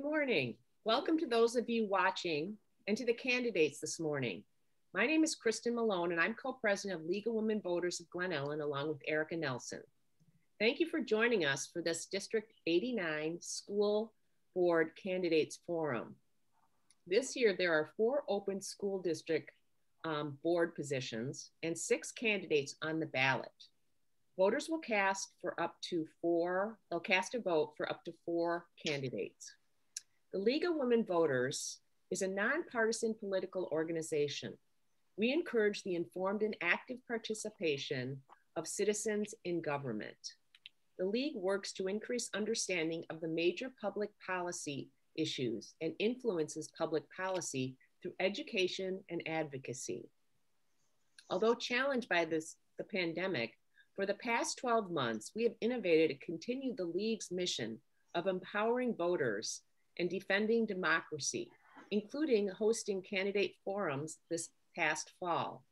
Good morning. Welcome to those of you watching and to the candidates this morning. My name is Kristen Malone and I'm co-president of League of Women Voters of Glen Ellyn along with Erica Nelson. Thank you for joining us for this District 89 School Board Candidates Forum. This year there are 4 open school district board positions and 6 candidates on the ballot. Voters will cast a vote for up to 4 candidates. The League of Women Voters is a nonpartisan political organization. We encourage the informed and active participation of citizens in government. The League works to increase understanding of the major public policy issues and influences public policy through education and advocacy. Although challenged by the pandemic, for the past 12 months, we have innovated and continued the League's mission of empowering voters and defending democracy, including hosting candidate forums this past fall.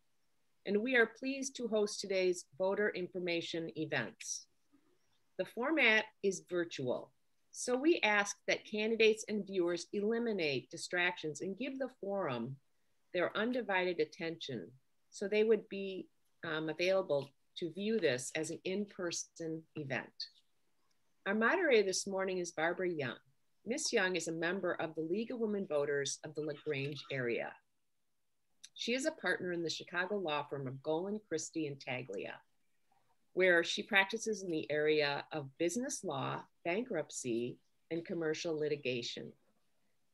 And we are pleased to host today's voter information events. The format is virtual, so we ask that candidates and viewers eliminate distractions and give the forum their undivided attention, so they would be available to view this as an in-person event. Our moderator this morning is Barbara Young. Ms. Young is a member of the League of Women Voters of the LaGrange area. She is a partner in the Chicago law firm of Golan, Christie, and Taglia, where she practices in the area of business law, bankruptcy, and commercial litigation.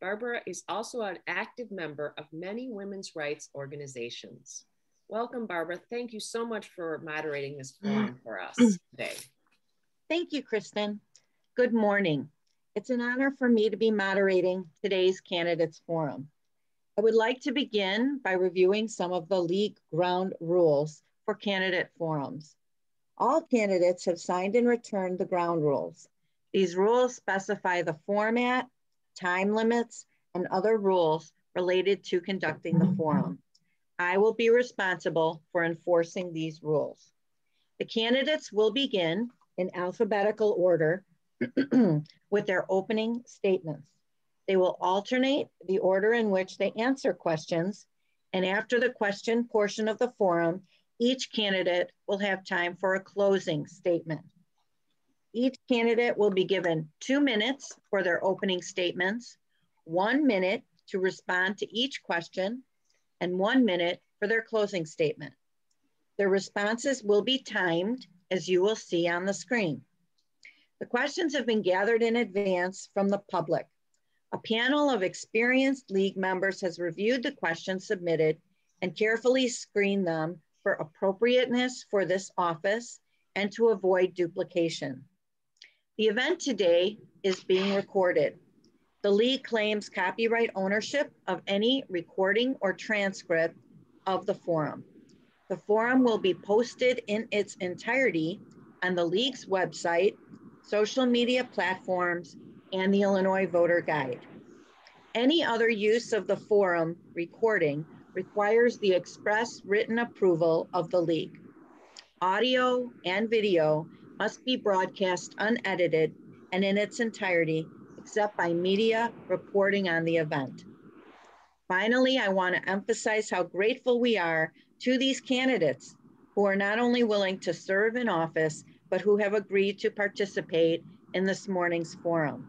Barbara is also an active member of many women's rights organizations. Welcome, Barbara. Thank you so much for moderating this forum for us today. Thank you, Kristen. Good morning. It's an honor for me to be moderating today's candidates forum. I would like to begin by reviewing some of the League ground rules for candidate forums. All candidates have signed and returned the ground rules. These rules specify the format, time limits, and other rules related to conducting the forum. I will be responsible for enforcing these rules. The candidates will begin in alphabetical order with their opening statements. They will alternate the order in which they answer questions, and after the question portion of the forum, each candidate will have time for a closing statement. Each candidate will be given 2 minutes for their opening statements, 1 minute to respond to each question, and 1 minute for their closing statement. Their responses will be timed, as you will see on the screen. The questions have been gathered in advance from the public. A panel of experienced League members has reviewed the questions submitted and carefully screened them for appropriateness for this office and to avoid duplication. The event today is being recorded. The League claims copyright ownership of any recording or transcript of the forum. The forum will be posted in its entirety on the League's website, social media platforms, and the Illinois Voter Guide. Any other use of the forum recording requires the express written approval of the League. Audio and video must be broadcast unedited and in its entirety, except by media reporting on the event. Finally, I want to emphasize how grateful we are to these candidates who are not only willing to serve in office, but who have agreed to participate in this morning's forum.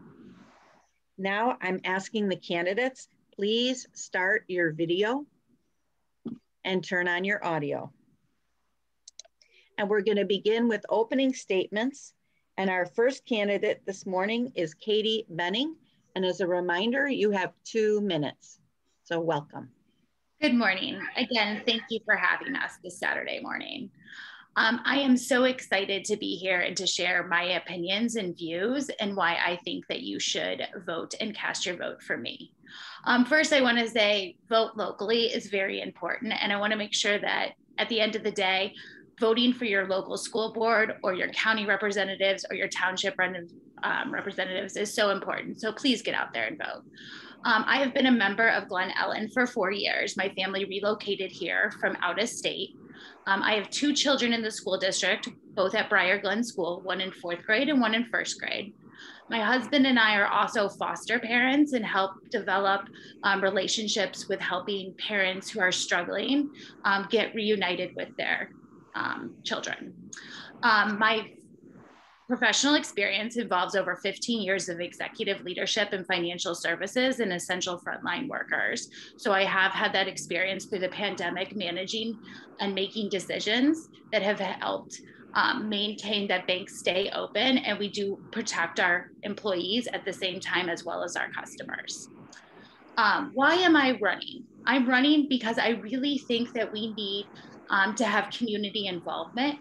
Now I'm asking the candidates, please start your video and turn on your audio. And we're going to begin with opening statements. And our first candidate this morning is Katie Benning. And as a reminder, you have 2 minutes. So welcome. Good morning. Again, thank you for having us this Saturday morning. I am so excited to be here and to share my opinions and views and why I think that you should vote and cast your vote for me. First, I want to say vote locally is very important. And I want to make sure that at the end of the day, voting for your local school board or your county representatives or your township representatives is so important. So please get out there and vote. I have been a member of Glen Ellyn for 4 years. My family relocated here from out of state. I have 2 children in the school district, both at Briar Glen School, one in 4th grade and one in 1st grade. My husband and I are also foster parents and help develop relationships with helping parents who are struggling get reunited with their children. My professional experience involves over 15 years of executive leadership in financial services and essential frontline workers. So I have had that experience through the pandemic, managing and making decisions that have helped maintain that banks stay open, and we do protect our employees at the same time as well as our customers. Why am I running? I'm running because I really think that we need to have community involvement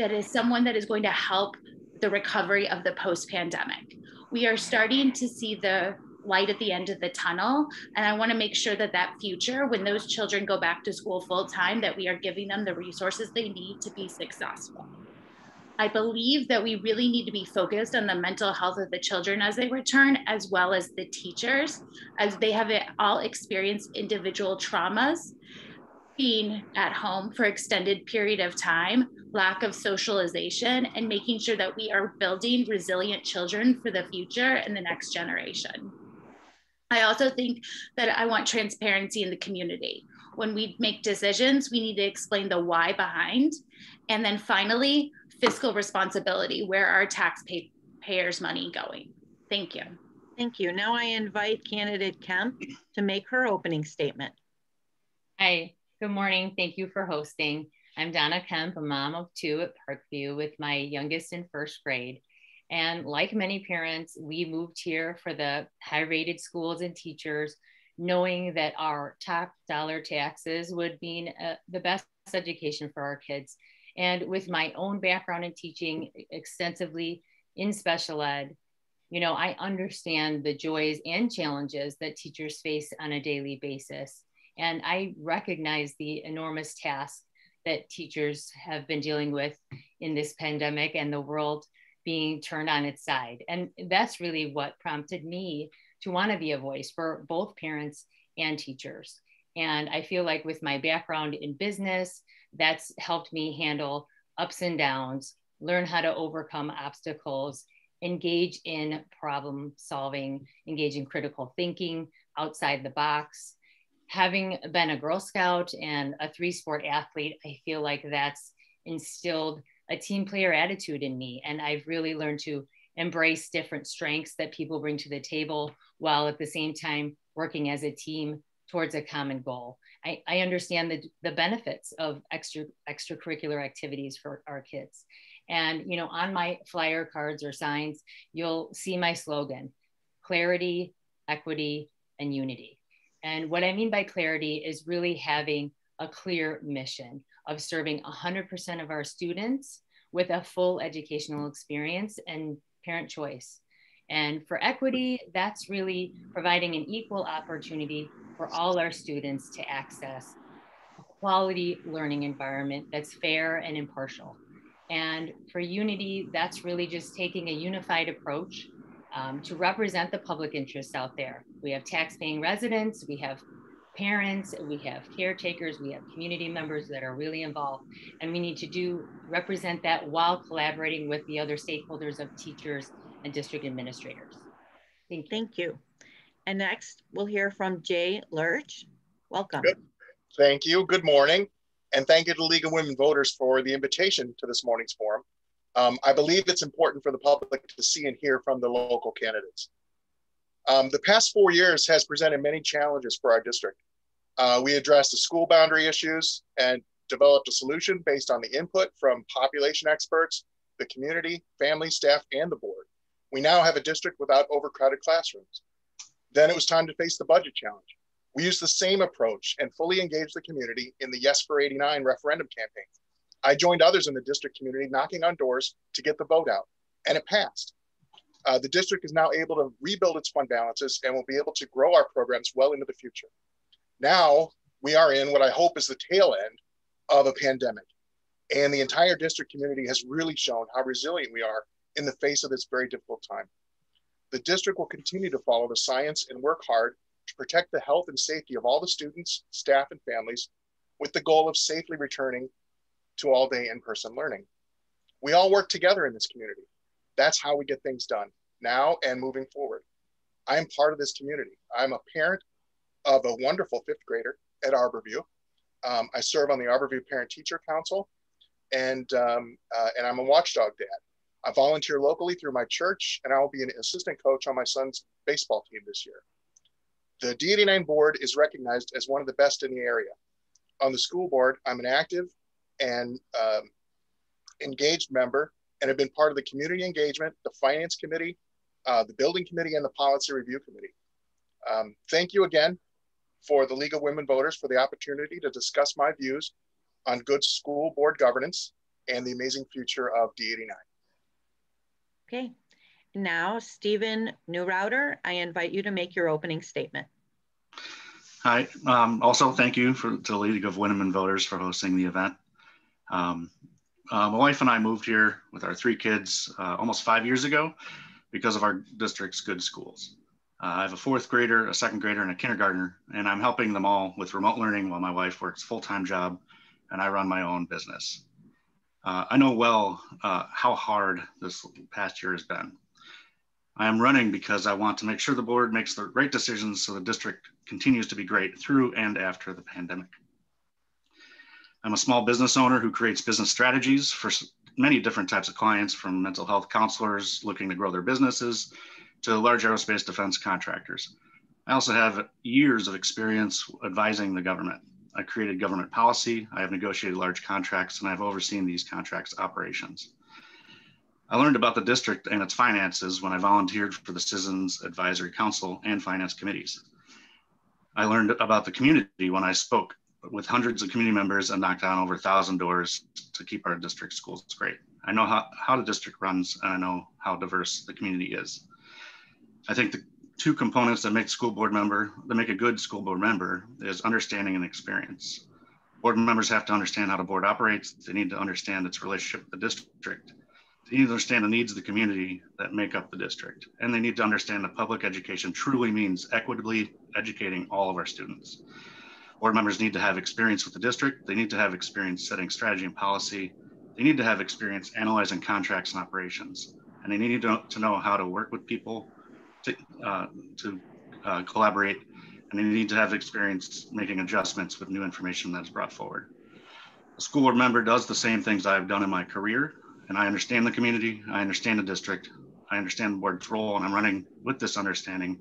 that is someone that is going to help the recovery of the post-pandemic. We are starting to see the light at the end of the tunnel, and I want to make sure that that future, when those children go back to school full-time, that we are giving them the resources they need to be successful. I believe that we really need to be focused on the mental health of the children as they return, as well as the teachers, as they have all experienced individual traumas, being at home for extended period of time, lack of socialization, and making sure that we are building resilient children for the future and the next generation. I also think that I want transparency in the community. When we make decisions, we need to explain the why behind. And then finally, fiscal responsibility, where are taxpayers' money going? Thank you. Thank you. Now I invite candidate Kemp to make her opening statement. Hi, good morning. Thank you for hosting. I'm Donna Kemp, a mom of two at Parkview with my youngest in first grade. And like many parents, we moved here for the high-rated schools and teachers, knowing that our top dollar taxes would mean the best education for our kids. And with my own background in teaching extensively in special ed, you know, I understand the joys and challenges that teachers face on a daily basis. And I recognize the enormous task that teachers have been dealing with in this pandemic and the world being turned on its side. And that's really what prompted me to want to be a voice for both parents and teachers. And I feel like with my background in business, that's helped me handle ups and downs, learn how to overcome obstacles, engage in problem solving, engage in critical thinking outside the box. Having been a Girl Scout and a three-sport athlete, I feel like that's instilled a team player attitude in me. And I've really learned to embrace different strengths that people bring to the table while at the same time working as a team towards a common goal. I understand the benefits of extracurricular activities for our kids. And you know, on my flyer cards or signs, you'll see my slogan, clarity, equity, and unity. And what I mean by clarity is really having a clear mission of serving 100% of our students with a full educational experience and parent choice. And for equity, that's really providing an equal opportunity for all our students to access a quality learning environment that's fair and impartial. And for unity, that's really just taking a unified approach to represent the public interest out there. We have taxpaying residents, we have parents, we have caretakers, we have community members that are really involved. And we need to represent that while collaborating with the other stakeholders of teachers and district administrators. Thank you. Thank you. And next we'll hear from Jay Lerch. Welcome. Good. Thank you, good morning. And thank you to League of Women Voters for the invitation to this morning's forum. I believe it's important for the public to see and hear from the local candidates. The past 4 years has presented many challenges for our district. We addressed the school boundary issues and developed a solution based on the input from population experts, the community, family, staff, and the board. We now have a district without overcrowded classrooms. Then it was time to face the budget challenge. We used the same approach and fully engaged the community in the Yes for 89 referendum campaign. I joined others in the district community knocking on doors to get the vote out, and it passed. The district is now able to rebuild its fund balances and will be able to grow our programs well into the future. Now we are in what I hope is the tail end of a pandemic, and the entire district community has really shown how resilient we are in the face of this very difficult time. The district will continue to follow the science and work hard to protect the health and safety of all the students, staff, and families with the goal of safely returning to all day in-person learning. We all work together in this community. That's how we get things done. now and moving forward. I am part of this community. I'm a parent of a wonderful fifth grader at Arbor View. I serve on the Arbor View Parent Teacher Council, and I'm a watchdog dad. I volunteer locally through my church, and I will be an assistant coach on my son's baseball team this year. The D89 board is recognized as one of the best in the area. On the school board, I'm an active and engaged member, and have been part of the community engagement, the finance committee, the building committee, and the policy review committee. Thank you again for the League of Women Voters for the opportunity to discuss my views on good school board governance and the amazing future of D89. Okay, now Stephen Neurauter, I invite you to make your opening statement. Hi, also thank you to the League of Women Voters for hosting the event. My wife and I moved here with our three kids almost 5 years ago because of our district's good schools. I have a fourth grader, a second grader, and a kindergartner, and I'm helping them all with remote learning while my wife works a full-time job and I run my own business. I know well how hard this past year has been. I am running because I want to make sure the board makes the right decisions so the district continues to be great through and after the pandemic. I'm a small business owner who creates business strategies for many different types of clients, from mental health counselors looking to grow their businesses to large aerospace defense contractors. I also have years of experience advising the government. I created government policy, I have negotiated large contracts, and I've overseen these contracts' operations. I learned about the district and its finances when I volunteered for the Citizens Advisory Council and finance committees. I learned about the community when I spoke with hundreds of community members and knocked on over 1,000 doors to keep our district schools great. I know how the district runs, and I know how diverse the community is. I think the two components that make a good school board member is understanding and experience. Board members have to understand how the board operates. They need to understand its relationship with the district. They need to understand the needs of the community that make up the district. And they need to understand that public education truly means equitably educating all of our students. Board members need to have experience with the district. They need to have experience setting strategy and policy. They need to have experience analyzing contracts and operations. And they need to know how to work with people, to collaborate, and they need to have experience making adjustments with new information that's brought forward. A school board member does the same things I've done in my career, and I understand the community, I understand the district, I understand the board's role, and I'm running with this understanding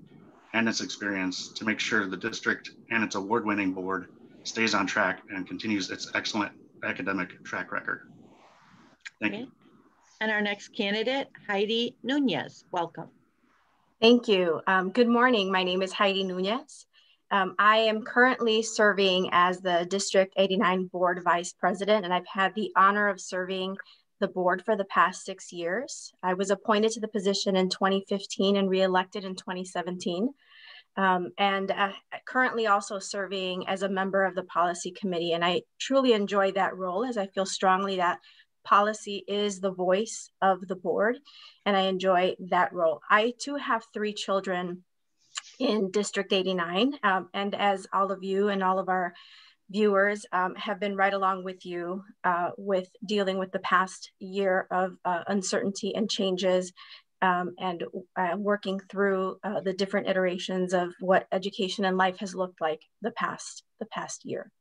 and its experience to make sure the district and its award-winning board stays on track and continues its excellent academic track record. Thank you. And our next candidate, Heidi Nunez, welcome. Thank you. Good morning. My name is Heidi Nunez. I am currently serving as the District 89 Board Vice President, and I've had the honor of serving the board for the past 6 years. I was appointed to the position in 2015 and reelected in 2017, and currently also serving as a member of the Policy Committee. And I truly enjoy that role, as I feel strongly that policy is the voice of the board, and I enjoy that role. I too have three children in District 89, and as all of you and all of our viewers have been right along with you with dealing with the past year of uncertainty and changes, and working through the different iterations of what education and life has looked like the past year.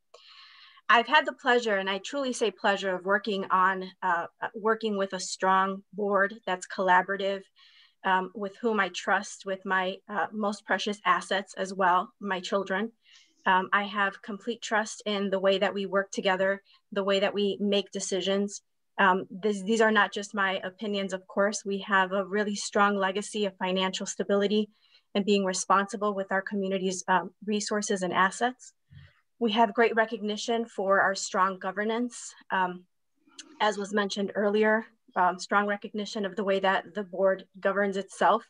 I've had the pleasure, and I truly say pleasure, of working with a strong board that's collaborative, with whom I trust with my most precious assets as well, my children. I have complete trust in the way that we work together, the way that we make decisions. These are not just my opinions, of course. We have a really strong legacy of financial stability and being responsible with our community's resources and assets. We have great recognition for our strong governance, as was mentioned earlier, strong recognition of the way that the board governs itself,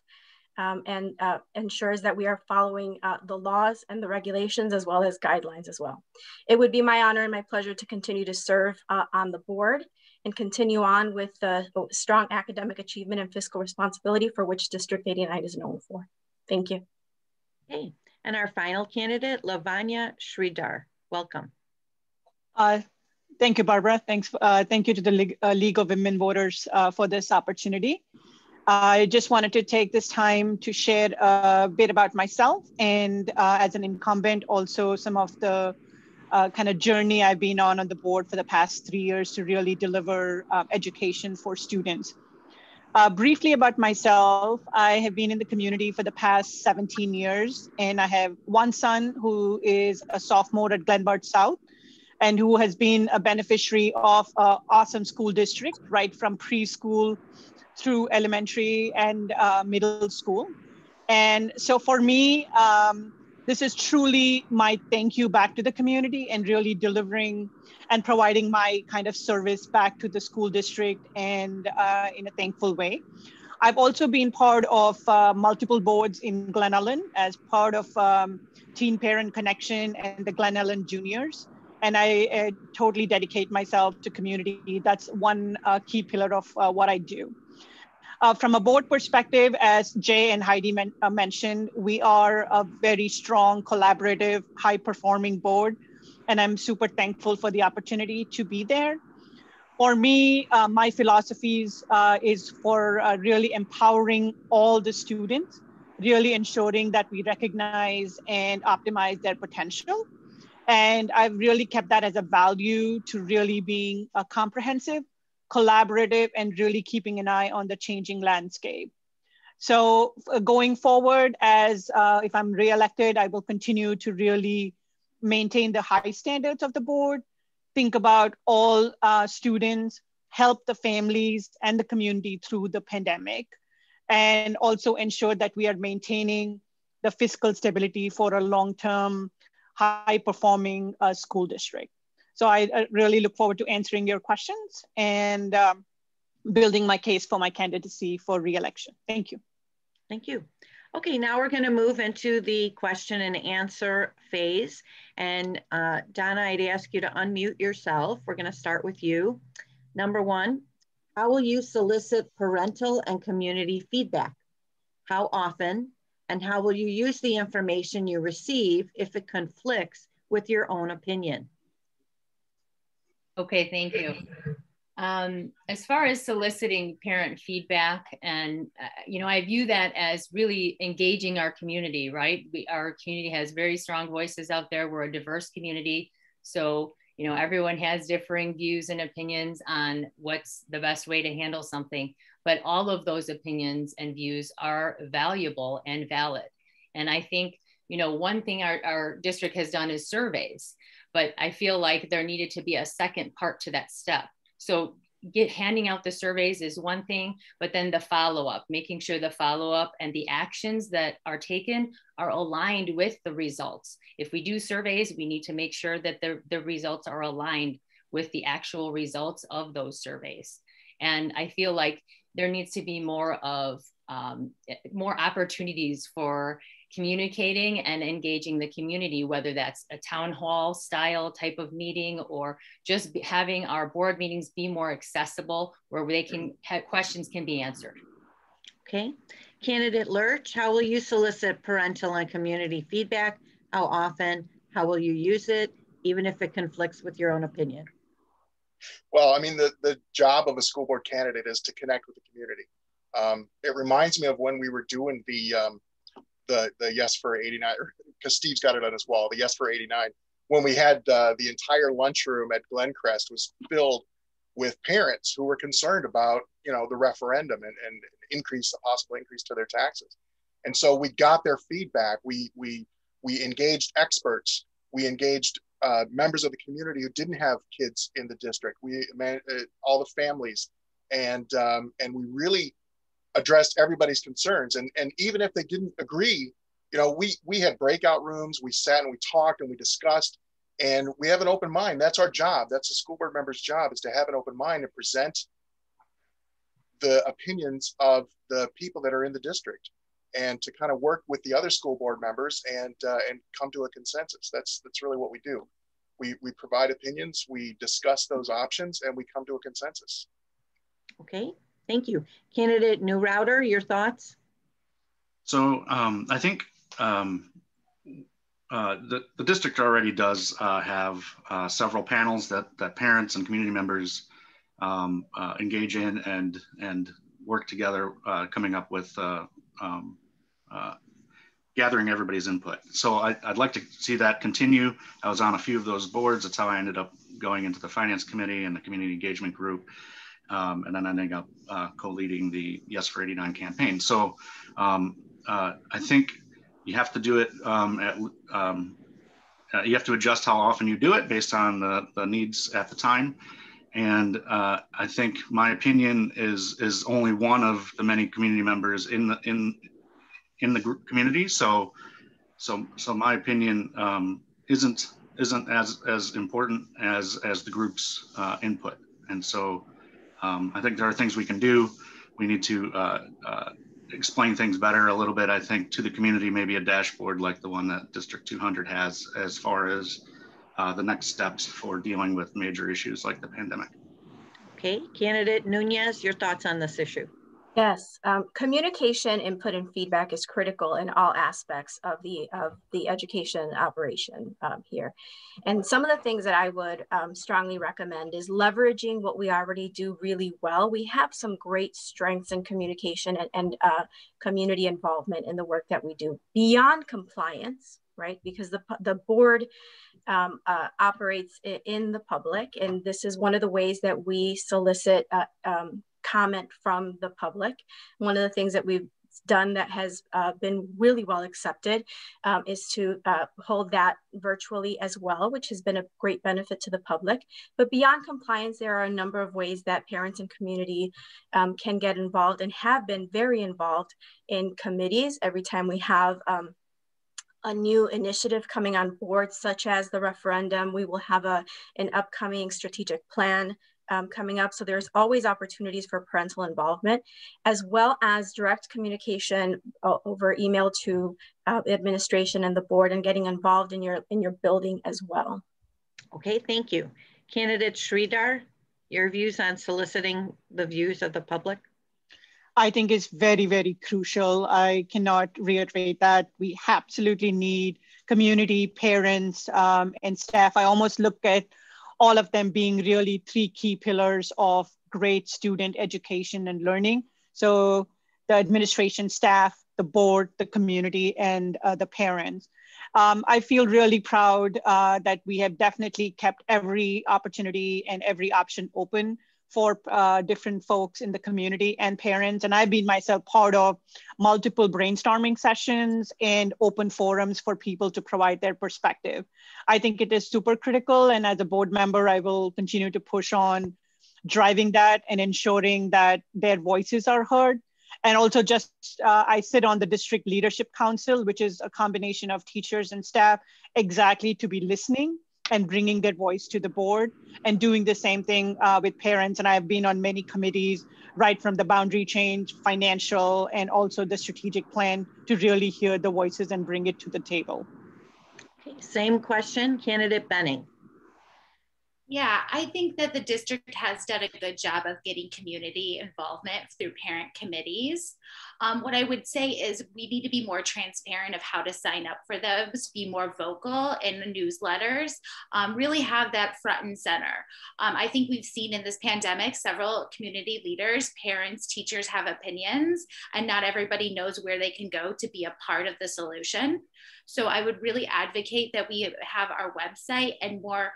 and ensures that we are following the laws and the regulations as well as guidelines as well. It would be my honor and my pleasure to continue to serve on the board and continue on with the strong academic achievement and fiscal responsibility for which District 89 is known for. Thank you. Okay. And our final candidate, Lavanya Sridhar, welcome. Thank you, Barbara. Thank you to the League of Women Voters for this opportunity. I just wanted to take this time to share a bit about myself and as an incumbent, also some of the kind of journey I've been on the board for the past 3 years to really deliver education for students. Briefly about myself, I have been in the community for the past 17 years, and I have one son who is a sophomore at Glenbard South and who has been a beneficiary of an awesome school district right from preschool through elementary and middle school. And so for me, this is truly my thank you back to the community and really delivering and providing my kind of service back to the school district and in a thankful way. I've also been part of multiple boards in Glen Ellyn as part of Teen Parent Connection and the Glen Ellyn Juniors. And I totally dedicate myself to community. That's one key pillar of what I do. From a board perspective, as Jay and Heidi mentioned, we are a very strong, collaborative, high-performing board, and I'm super thankful for the opportunity to be there. For me, my philosophies is for really empowering all the students, really ensuring that we recognize and optimize their potential. And I've really kept that as a value to really being comprehensive, collaborative, and really keeping an eye on the changing landscape. So going forward, as if I'm reelected, I will continue to really maintain the high standards of the board, think about all students, help the families and the community through the pandemic, and also ensure that we are maintaining the fiscal stability for a long-term high-performing school district. So I really look forward to answering your questions and building my case for my candidacy for re-election. Thank you. Thank you. Okay, now we're going to move into the question and answer phase. And Donna, I'd ask you to unmute yourself. We're going to start with you. Number one, how will you solicit parental and community feedback? How often? And how will you use the information you receive if it conflicts with your own opinion? Okay, thank you. As far as soliciting parent feedback, and you know, I view that as really engaging our community, right? Our community has very strong voices out there. We're a diverse community. So, you know, everyone has differing views and opinions on what's the best way to handle something. But all of those opinions and views are valuable and valid. And I think, you know, one thing our district has done is surveys, but I feel like there needed to be a second part to that step. So handing out the surveys is one thing, but then the follow-up, making sure the follow-up and the actions that are taken are aligned with the results. If we do surveys, we need to make sure that the results are aligned with the actual results of those surveys. And I feel like there needs to be more of more opportunities for communicating and engaging the community, whether that's a town hall style type of meeting or just having our board meetings be more accessible where they can have questions can be answered. Okay. Candidate Lerch, how will you solicit parental and community feedback? How often? How will you use it, even if it conflicts with your own opinion? Well, I mean, the job of a school board candidate is to connect with the community. It reminds me of when we were doing the Yes for 89, because Steve's got it on his wall, the Yes for 89, when we had the entire lunchroom at Glencrest was filled with parents who were concerned about, you know, the referendum and increase, a possible increase to their taxes. And so we got their feedback. We engaged experts. We engaged members of the community who didn't have kids in the district. We all the families, and we really addressed everybody's concerns. And even if they didn't agree, you know, we had breakout rooms. We sat and we talked and we discussed, and we have an open mind. That's our job. That's the school board member's job, is to have an open mind and present the opinions of the people that are in the district, and to kind of work with the other school board members and come to a consensus. That's really what we do. We provide opinions, we discuss those options, and we come to a consensus. Okay, thank you. Candidate Neurauter, your thoughts? So I think the district already does have several panels that parents and community members engage in and work together coming up with gathering everybody's input. So I'd like to see that continue. I was on a few of those boards. That's how I ended up going into the Finance Committee and the Community Engagement Group. And then ending up co-leading the Yes for 89 campaign. So I think you have to do it, you have to adjust how often you do it based on the needs at the time. And I think my opinion is only one of the many community members in the group community. So my opinion isn't as important as the group's input. And so I think there are things we can do. We need to explain things better a little bit, I think, to the community, maybe a dashboard like the one that District 200 has as far as the next steps for dealing with major issues like the pandemic. Okay, candidate Nunez, your thoughts on this issue? Yes, communication, input, and feedback is critical in all aspects of the education operation here. And some of the things that I would strongly recommend is leveraging what we already do really well. We have some great strengths in communication and community involvement in the work that we do beyond compliance, right? Because the board operates in the public, and this is one of the ways that we solicit comment from the public. One of the things that we've done that has been really well accepted is to hold that virtually as well, which has been a great benefit to the public. But beyond compliance, there are a number of ways that parents and community can get involved and have been very involved in committees. Every time we have a new initiative coming on board, such as the referendum, we will have an upcoming strategic plan coming up. So there's always opportunities for parental involvement, as well as direct communication over email to administration and the board, and getting involved in your building as well. Okay, thank you. Candidate Sridhar, your views on soliciting the views of the public? I think it's very, very crucial. I cannot reiterate that. We absolutely need community, parents, and staff. I almost look at all of them being really three key pillars of great student education and learning. So the administration staff, the board, the community, and the parents. I feel really proud that we have definitely kept every opportunity and every option open for different folks in the community and parents. And I've been myself part of multiple brainstorming sessions and open forums for people to provide their perspective. I think it is super critical. And as a board member, I will continue to push on driving that and ensuring that their voices are heard. And also just, I sit on the District Leadership Council, which is a combination of teachers and staff, exactly to be listening and bringing their voice to the board, and doing the same thing with parents. And I've been on many committees, right from the boundary change, financial, and also the strategic plan, to really hear the voices and bring it to the table. Okay, same question, candidate Benning. Yeah, I think that the district has done a good job of getting community involvement through parent committees. What I would say is we need to be more transparent of how to sign up for those, be more vocal in the newsletters, really have that front and center. I think we've seen in this pandemic, several community leaders, parents, teachers have opinions, and not everybody knows where they can go to be a part of the solution. So I would really advocate that we have our website and more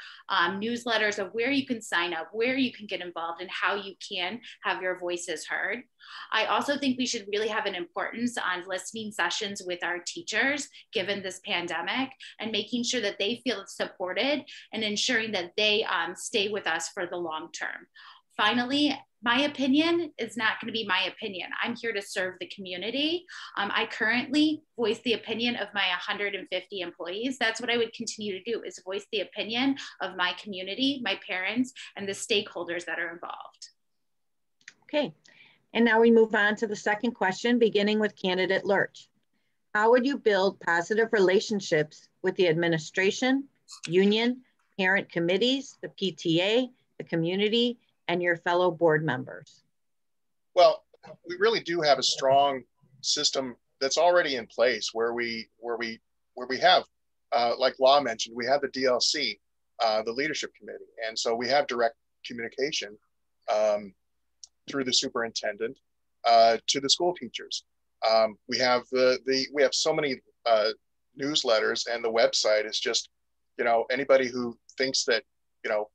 newsletters of where you can sign up, where you can get involved, and how you can have your voices heard. I also think we should really have an importance on listening sessions with our teachers, given this pandemic, and making sure that they feel supported and ensuring that they stay with us for the long term. Finally, my opinion is not going to be my opinion. I'm here to serve the community. I currently voice the opinion of my 150 employees. That's what I would continue to do, is voice the opinion of my community, my parents, and the stakeholders that are involved. Okay, and now we move on to the second question, beginning with candidate Lerch. How would you build positive relationships with the administration, union, parent committees, the PTA, the community, and your fellow board members? Well, we really do have a strong system that's already in place, where we have, like Law mentioned, we have the DLC, the leadership committee, and so we have direct communication through the superintendent to the school teachers. We have we have so many newsletters, and the website is just, you know, anybody who thinks that, you know,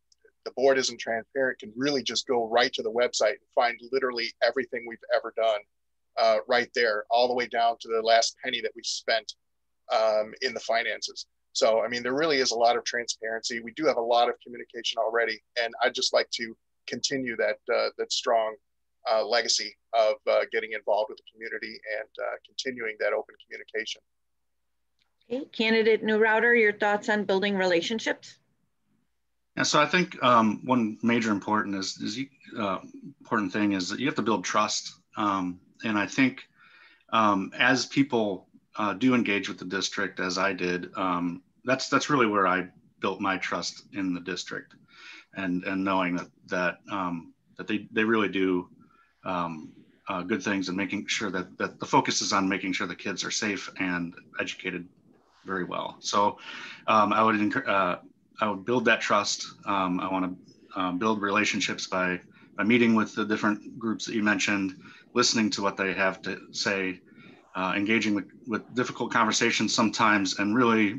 the board isn't transparent can really just go right to the website and find literally everything we've ever done right there, all the way down to the last penny that we've spent in the finances. So, I mean, there really is a lot of transparency. We do have a lot of communication already, and I'd just like to continue that that strong legacy of getting involved with the community and continuing that open communication. Okay, Candidate Neurauter, your thoughts on building relationships? Yeah, so I think one major important thing is that you have to build trust, and I think as people do engage with the district, as I did, that's really where I built my trust in the district, and knowing that they really do good things, and making sure that the focus is on making sure the kids are safe and educated very well. So I would build that trust. I want to build relationships by meeting with the different groups that you mentioned, listening to what they have to say, engaging with difficult conversations sometimes, and really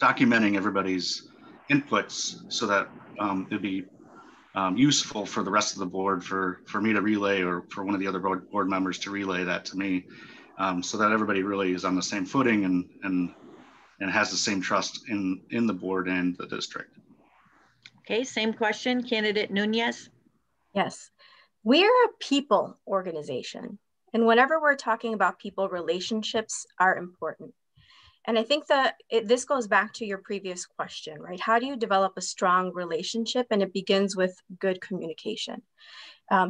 documenting everybody's inputs so that it'd be useful for the rest of the board, for me to relay, or for one of the other board members to relay that to me, so that everybody really is on the same footing and has the same trust in the board and the district. Okay, same question, Candidate Nunez. Yes, we're a people organization. And whenever we're talking about people, relationships are important. And I think that this goes back to your previous question, right? How do you develop a strong relationship? And it begins with good communication.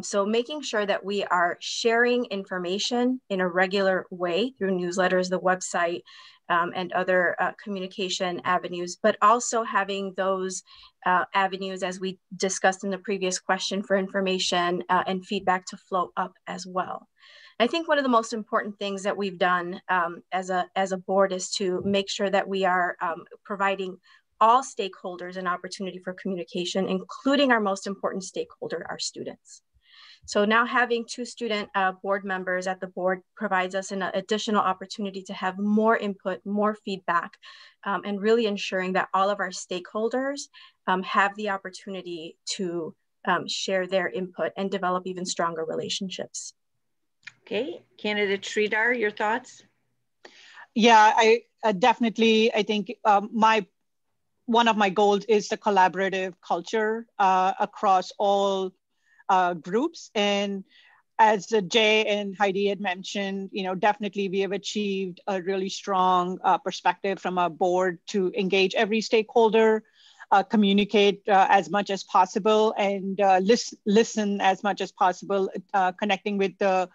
So making sure that we are sharing information in a regular way through newsletters, the website, and other communication avenues, but also having those avenues, as we discussed in the previous question, for information and feedback to flow up as well. I think one of the most important things that we've done as a board is to make sure that we are providing all stakeholders an opportunity for communication, including our most important stakeholder, our students. So now having two student board members at the board provides us an additional opportunity to have more input, more feedback, and really ensuring that all of our stakeholders have the opportunity to share their input and develop even stronger relationships. Okay, Candidate Sridhar, your thoughts? Yeah, I think one of my goals is the collaborative culture across all groups. And as Jay and Heidi had mentioned, you know, definitely we have achieved a really strong perspective from our board to engage every stakeholder, communicate as much as possible, and listen as much as possible, connecting with the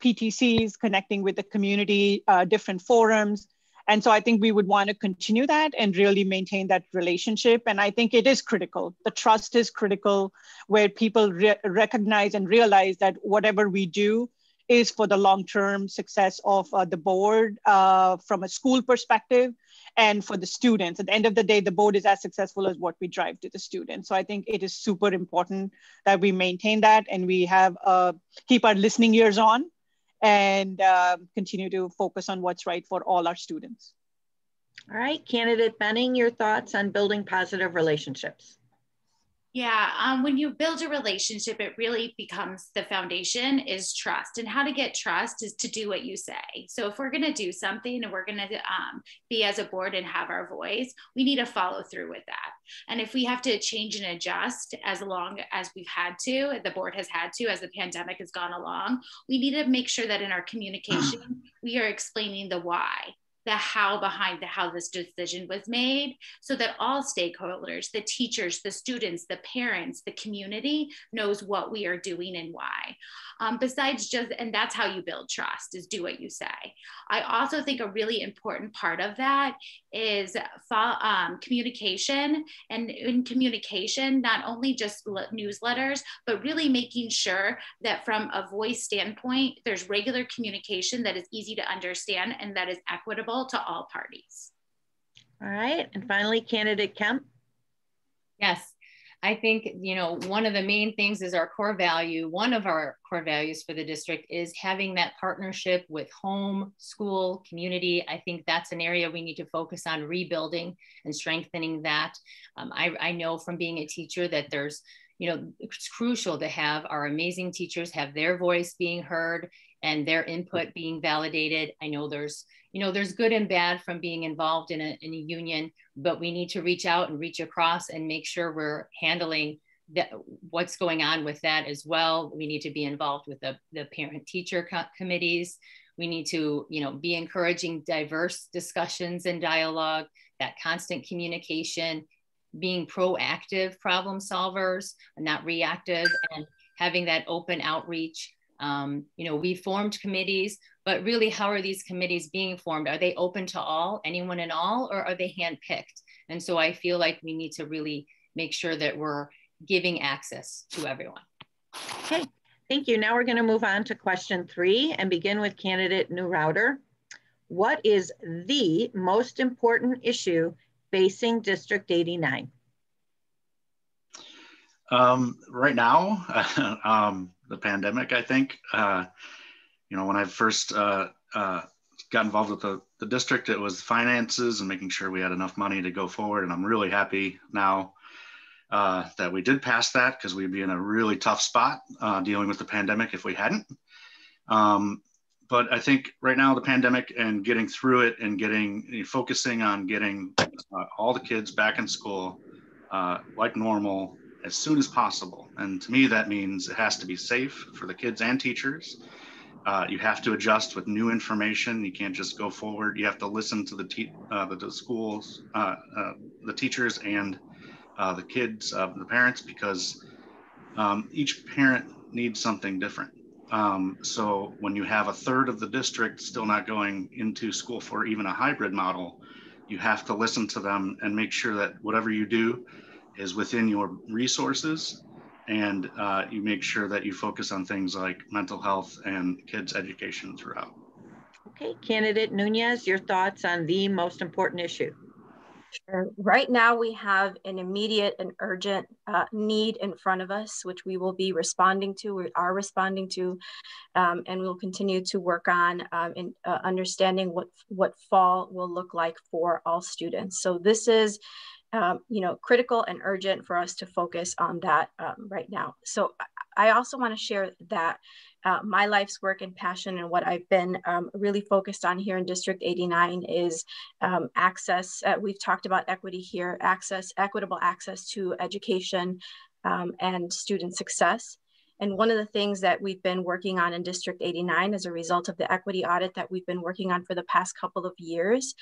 PTCs, connecting with the community, different forums. And so I think we would want to continue that and really maintain that relationship. And I think it is critical. The trust is critical, where people recognize and realize that whatever we do is for the long-term success of the board from a school perspective and for the students. At the end of the day, the board is as successful as what we drive to the students. So I think it is super important that we maintain that, and we have keep our listening ears on, and continue to focus on what's right for all our students. All right, Candidate Benning, your thoughts on building positive relationships? Yeah, when you build a relationship, it really becomes the foundation is trust. And how to get trust is to do what you say. So if we're going to do something and we're going to be as a board and have our voice, we need to follow through with that. And if we have to change and adjust as long as we've had to, the board has had to, as the pandemic has gone along, we need to make sure that in our communication, we are explaining the why, the how behind the how this decision was made, so that all stakeholders, the teachers, the students, the parents, the community knows what we are doing and why. Besides just, and that's how you build trust, is do what you say. I also think a really important part of that is communication, and in communication, not only just newsletters, but really making sure that from a voice standpoint, there's regular communication that is easy to understand and that is equitable to all parties. All right, and finally, Candidate Kemp. Yes, I think, you know, one of the main things is our core value. One of our core values for the district is having that partnership with home, school, community. I think that's an area we need to focus on rebuilding and strengthening that. I know from being a teacher that there's, you know, it's crucial to have our amazing teachers have their voice being heard and their input being validated. I know there's, you know, there's good and bad from being involved in a union, but we need to reach out and reach across and make sure we're handling that, what's going on with that as well. We need to be involved with the parent-teacher committees. We need to, you know, be encouraging diverse discussions and dialogue, that constant communication, being proactive problem solvers, not reactive, and having that open outreach. You know, we formed committees, but really, how are these committees being formed? Are they open to all, anyone and all, or are they handpicked? And so I feel like we need to really make sure that we're giving access to everyone. Okay, thank you. Now we're going to move on to question three and begin with candidate Neurauter. What is the most important issue facing District 89? Right now, the pandemic, I think. You know, when I first got involved with the district, it was finances and making sure we had enough money to go forward. And I'm really happy now that we did pass that, because we'd be in a really tough spot dealing with the pandemic if we hadn't. But I think right now the pandemic and getting through it and focusing on getting all the kids back in school like normal as soon as possible. And to me, that means it has to be safe for the kids and teachers. You have to adjust with new information. You can't just go forward. You have to listen to the schools, the teachers and the kids, the parents, because each parent needs something different. So when you have a third of the district still not going into school for even a hybrid model, you have to listen to them and make sure that whatever you do is within your resources, and you make sure that you focus on things like mental health and kids' education throughout. Okay, candidate Nunez, your thoughts on the most important issue? Sure. Right now, we have an immediate and urgent need in front of us, which we will be responding to. We are responding to, and we'll continue to work on in understanding what fall will look like for all students. So this is, you know, critical and urgent for us to focus on that right now. So I also want to share that my life's work and passion and what I've been really focused on here in District 89 is access. We've talked about equity here, equitable access to education and student success. And one of the things that we've been working on in District 89 as a result of the equity audit that we've been working on for the past couple of years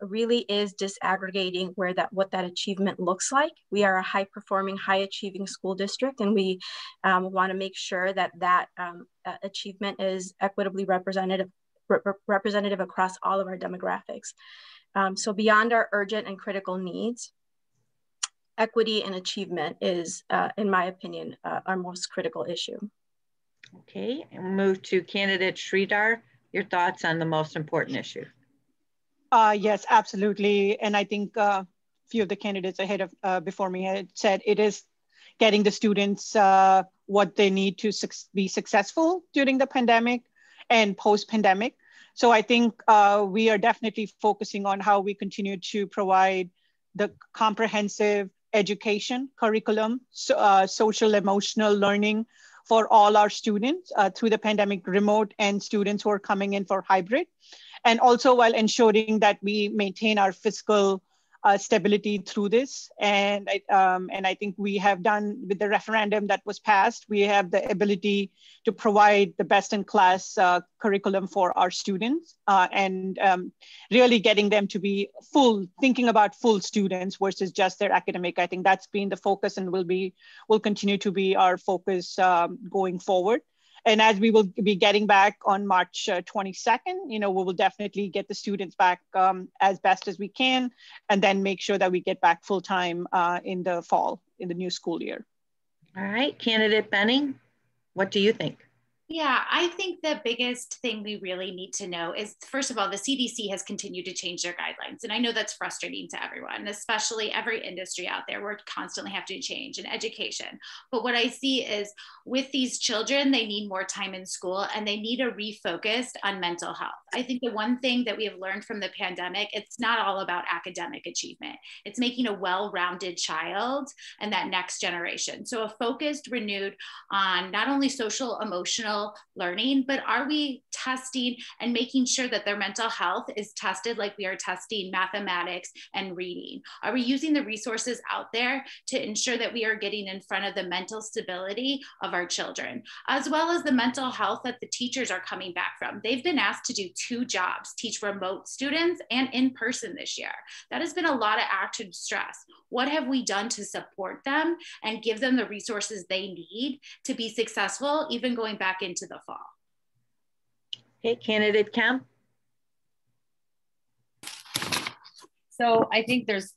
really is disaggregating what that achievement looks like. We are a high performing, high achieving school district, and we wanna make sure that that achievement is equitably representative across all of our demographics. So beyond our urgent and critical needs, equity and achievement is, in my opinion, our most critical issue. Okay, and we'll move to candidate Sridhar. Your thoughts on the most important issue? Yes, absolutely. And I think a few of the candidates ahead of before me had said it is getting the students what they need to be successful during the pandemic and post-pandemic. So I think we are definitely focusing on how we continue to provide the comprehensive education curriculum, social emotional learning for all our students through the pandemic, remote and students who are coming in for hybrid. And also while ensuring that we maintain our fiscal stability through this. And I think we have done with the referendum that was passed, we have the ability to provide the best in class curriculum for our students and really getting them to be thinking about full students versus just their academic. I think that's been the focus and will continue to be our focus going forward. And as we will be getting back on March 22nd, you know, we will definitely get the students back as best as we can, and then make sure that we get back full time in the fall, in the new school year. All right, candidate Benning, what do you think? Yeah, I think the biggest thing we really need to know is, first of all, the CDC has continued to change their guidelines. And I know that's frustrating to everyone, especially every industry out there. We're constantly have to change in education. But what I see is with these children, they need more time in school and they need a refocus on mental health. I think the one thing that we have learned from the pandemic, it's not all about academic achievement. It's making a well-rounded child and that next generation. So a focused, renewed on not only social, emotional, learning, but are we testing and making sure that their mental health is tested like we are testing mathematics and reading? Are we using the resources out there to ensure that we are getting in front of the mental stability of our children, as well as the mental health that the teachers are coming back from? They've been asked to do two jobs, teach remote students and in person this year. That has been a lot of action stress. What have we done to support them and give them the resources they need to be successful, even going back into the fall? Okay, candidate Kemp. So I think there's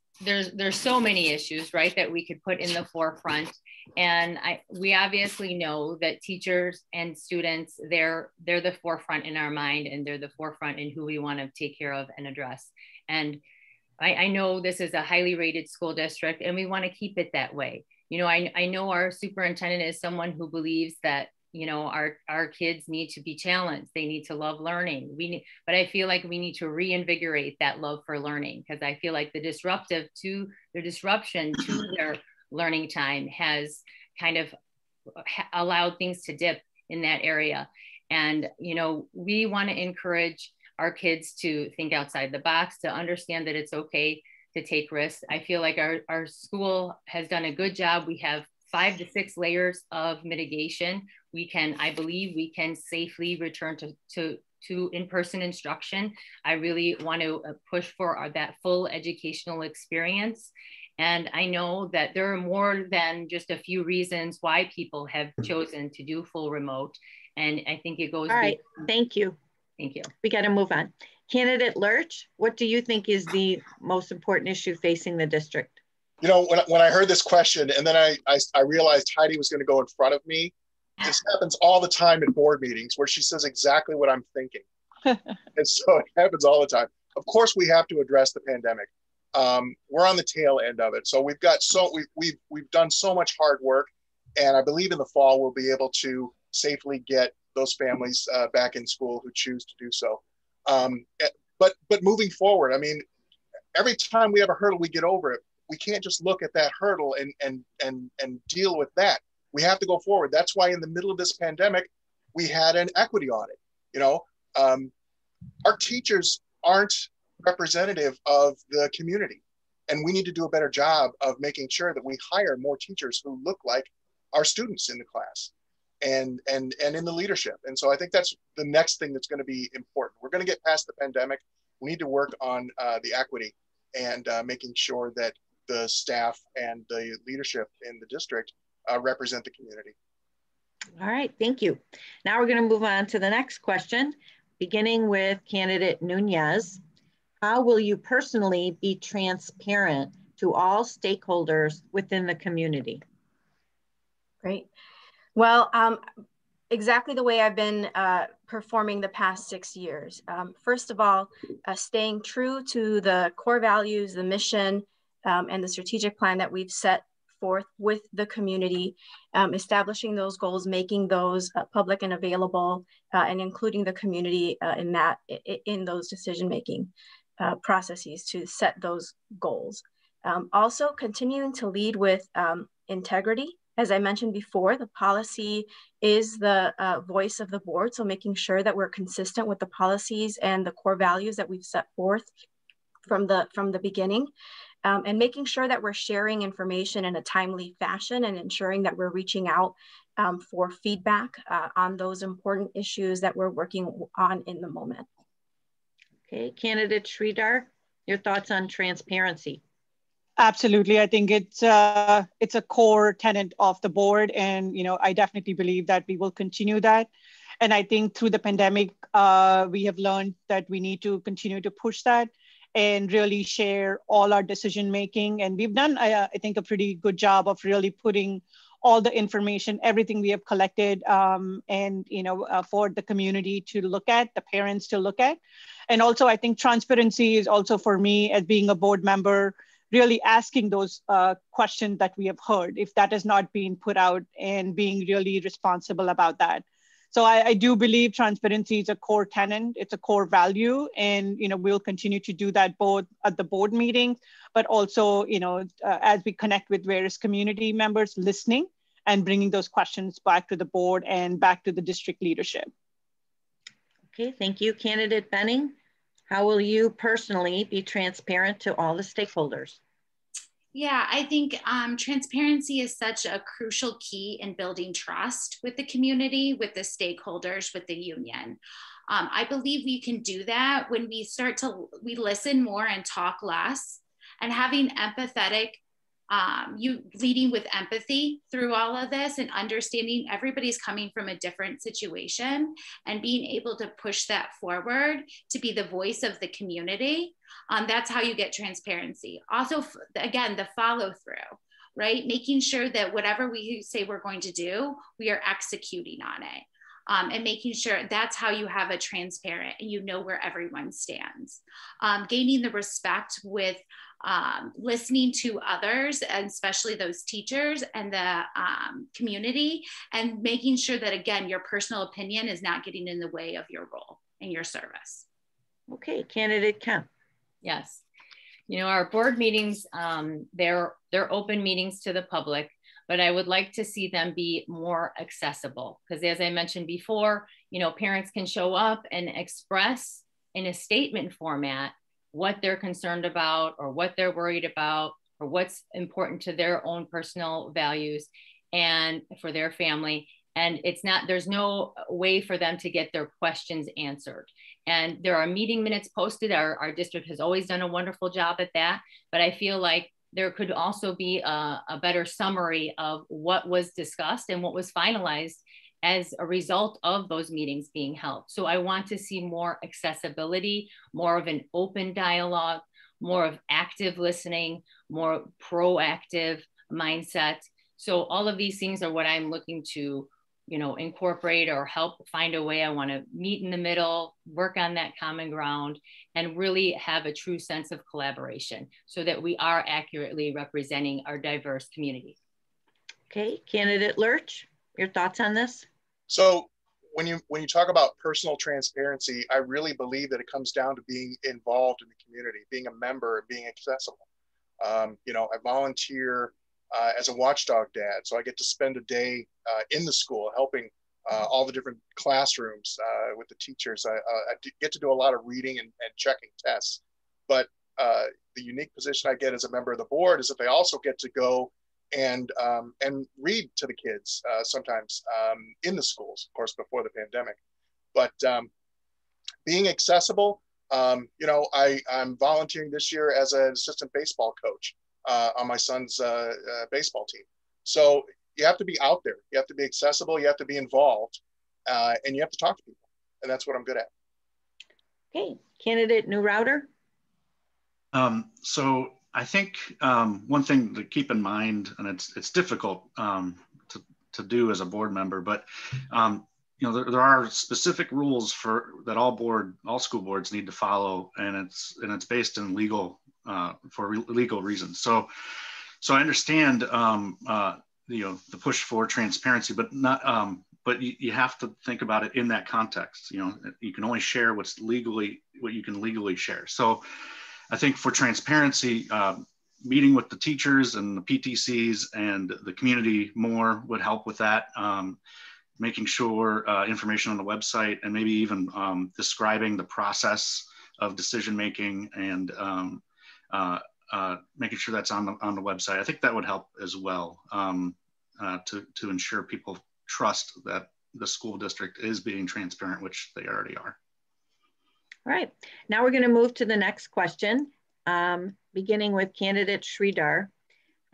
so many issues, right, that we could put in the forefront, and we obviously know that teachers and students, they're the forefront in our mind, and they're the forefront in who we want to take care of and address. And I know this is a highly rated school district, and we want to keep it that way. You know, I know our superintendent is someone who believes that, you know, our kids need to be challenged. They need to love learning. But I feel like we need to reinvigorate that love for learning, because I feel like the disruption to their learning time has kind of allowed things to dip in that area. And, you know, we want to encourage our kids to think outside the box, to understand that it's okay to take risks. I feel like our school has done a good job. We have 5 to 6 layers of mitigation. I believe we can safely return to in-person instruction. I really want to push for that full educational experience. And I know that there are more than just a few reasons why people have chosen to do full remote. And I think it goes— All right, thank you. Thank you. We got to move on. Candidate Lerch, what do you think is the most important issue facing the district? You know, when I heard this question, and then I realized Heidi was going to go in front of me. This happens all the time at board meetings where she says exactly what I'm thinking. And so it happens all the time. Of course, we have to address the pandemic. We're on the tail end of it. So we've done so much hard work, and I believe in the fall we'll be able to safely get those families back in school who choose to do so. But moving forward, I mean, every time we have a hurdle, we get over it. We can't just look at that hurdle and deal with that. We have to go forward. That's why in the middle of this pandemic, we had an equity audit. You know, our teachers aren't representative of the community, and we need to do a better job of making sure that we hire more teachers who look like our students in the class and in the leadership. And so I think that's the next thing that's going to be important. We're going to get past the pandemic. We need to work on the equity and making sure that the staff and the leadership in the district represent the community. All right, thank you. Now we're going to move on to the next question, beginning with candidate Nunez. How will you personally be transparent to all stakeholders within the community? Great. Well, exactly the way I've been performing the past 6 years. First of all, staying true to the core values, the mission, and the strategic plan that we've set forth with the community, establishing those goals, making those public and available, and including the community in those decision-making processes to set those goals. Also continuing to lead with integrity. As I mentioned before, the policy is the voice of the board. So making sure that we're consistent with the policies and the core values that we've set forth from the beginning. And making sure that we're sharing information in a timely fashion and ensuring that we're reaching out for feedback on those important issues that we're working on in the moment. Okay, candidate Sridhar, your thoughts on transparency? Absolutely. I think it's a core tenet of the board, and you know, I definitely believe that we will continue that. And I think through the pandemic, we have learned that we need to continue to push that and really share all our decision making. And we've done, I think, a pretty good job of really putting all the information, everything we have collected, and for the community to look at, the parents to look at. And also, I think transparency is also for me as being a board member, really asking those questions that we have heard, if that has not been put out, and being really responsible about that. So I do believe transparency is a core tenet, it's a core value, and we'll continue to do that both at the board meeting, but also as we connect with various community members, listening and bringing those questions back to the board and back to the district leadership. Okay, thank you. Candidate Benning, how will you personally be transparent to all the stakeholders? Yeah, I think transparency is such a crucial key in building trust with the community, with the stakeholders, with the union. I believe we can do that when we start to, we listen more and talk less, and having empathetic, you leading with empathy through all of this, and understanding everybody's coming from a different situation, and being able to push that forward to be the voice of the community. That's how you get transparency. Also, again, the follow through, right? Making sure that whatever we say we're going to do, we are executing on it. And making sure that's how you have a transparent, and where everyone stands. Gaining the respect with listening to others, and especially those teachers and the community, and making sure that, again, your personal opinion is not getting in the way of your role and your service. Okay, Candidate Kemp. Yes, our board meetings, they're open meetings to the public, but I would like to see them be more accessible. Because as I mentioned before, parents can show up and express in a statement format what they're concerned about, or what they're worried about, or what's important to their own personal values and for their family. And it's not, there's no way for them to get their questions answered. And there are meeting minutes posted. Our district has always done a wonderful job at that, but I feel like there could also be a better summary of what was discussed and what was finalized as a result of those meetings being held. So I want to see more accessibility, more of an open dialogue, more of active listening, more proactive mindset. So all of these things are what I'm looking to, incorporate or help find a way. I want to meet in the middle, work on that common ground, and really have a true sense of collaboration so that we are accurately representing our diverse community. Okay, Candidate Lerch, your thoughts on this? So when you talk about personal transparency, I really believe that it comes down to being involved in the community, being a member, being accessible. I volunteer as a watchdog dad, so I get to spend a day in the school helping all the different classrooms with the teachers. I get to do a lot of reading and checking tests, but the unique position I get as a member of the board is that they also get to go and read to the kids sometimes in the schools, of course, before the pandemic. But being accessible, I'm volunteering this year as an assistant baseball coach on my son's baseball team. So you have to be out there, you have to be accessible, you have to be involved, and you have to talk to people. And that's what I'm good at. Okay, Candidate Neurauter. So I think one thing to keep in mind, and it's difficult to do as a board member, but there are specific rules that all school boards need to follow, and it's based in legal for legal reasons. So I understand the push for transparency, but not but you have to think about it in that context. You can only share what you can legally share. So I think for transparency, meeting with the teachers and the PTCs and the community more would help with that. Making sure information on the website, and maybe even describing the process of decision-making, and making sure that's on the website. I think that would help as well to ensure people trust that the school district is being transparent, which they already are. All right, now we're going to move to the next question, beginning with Candidate Sridhar.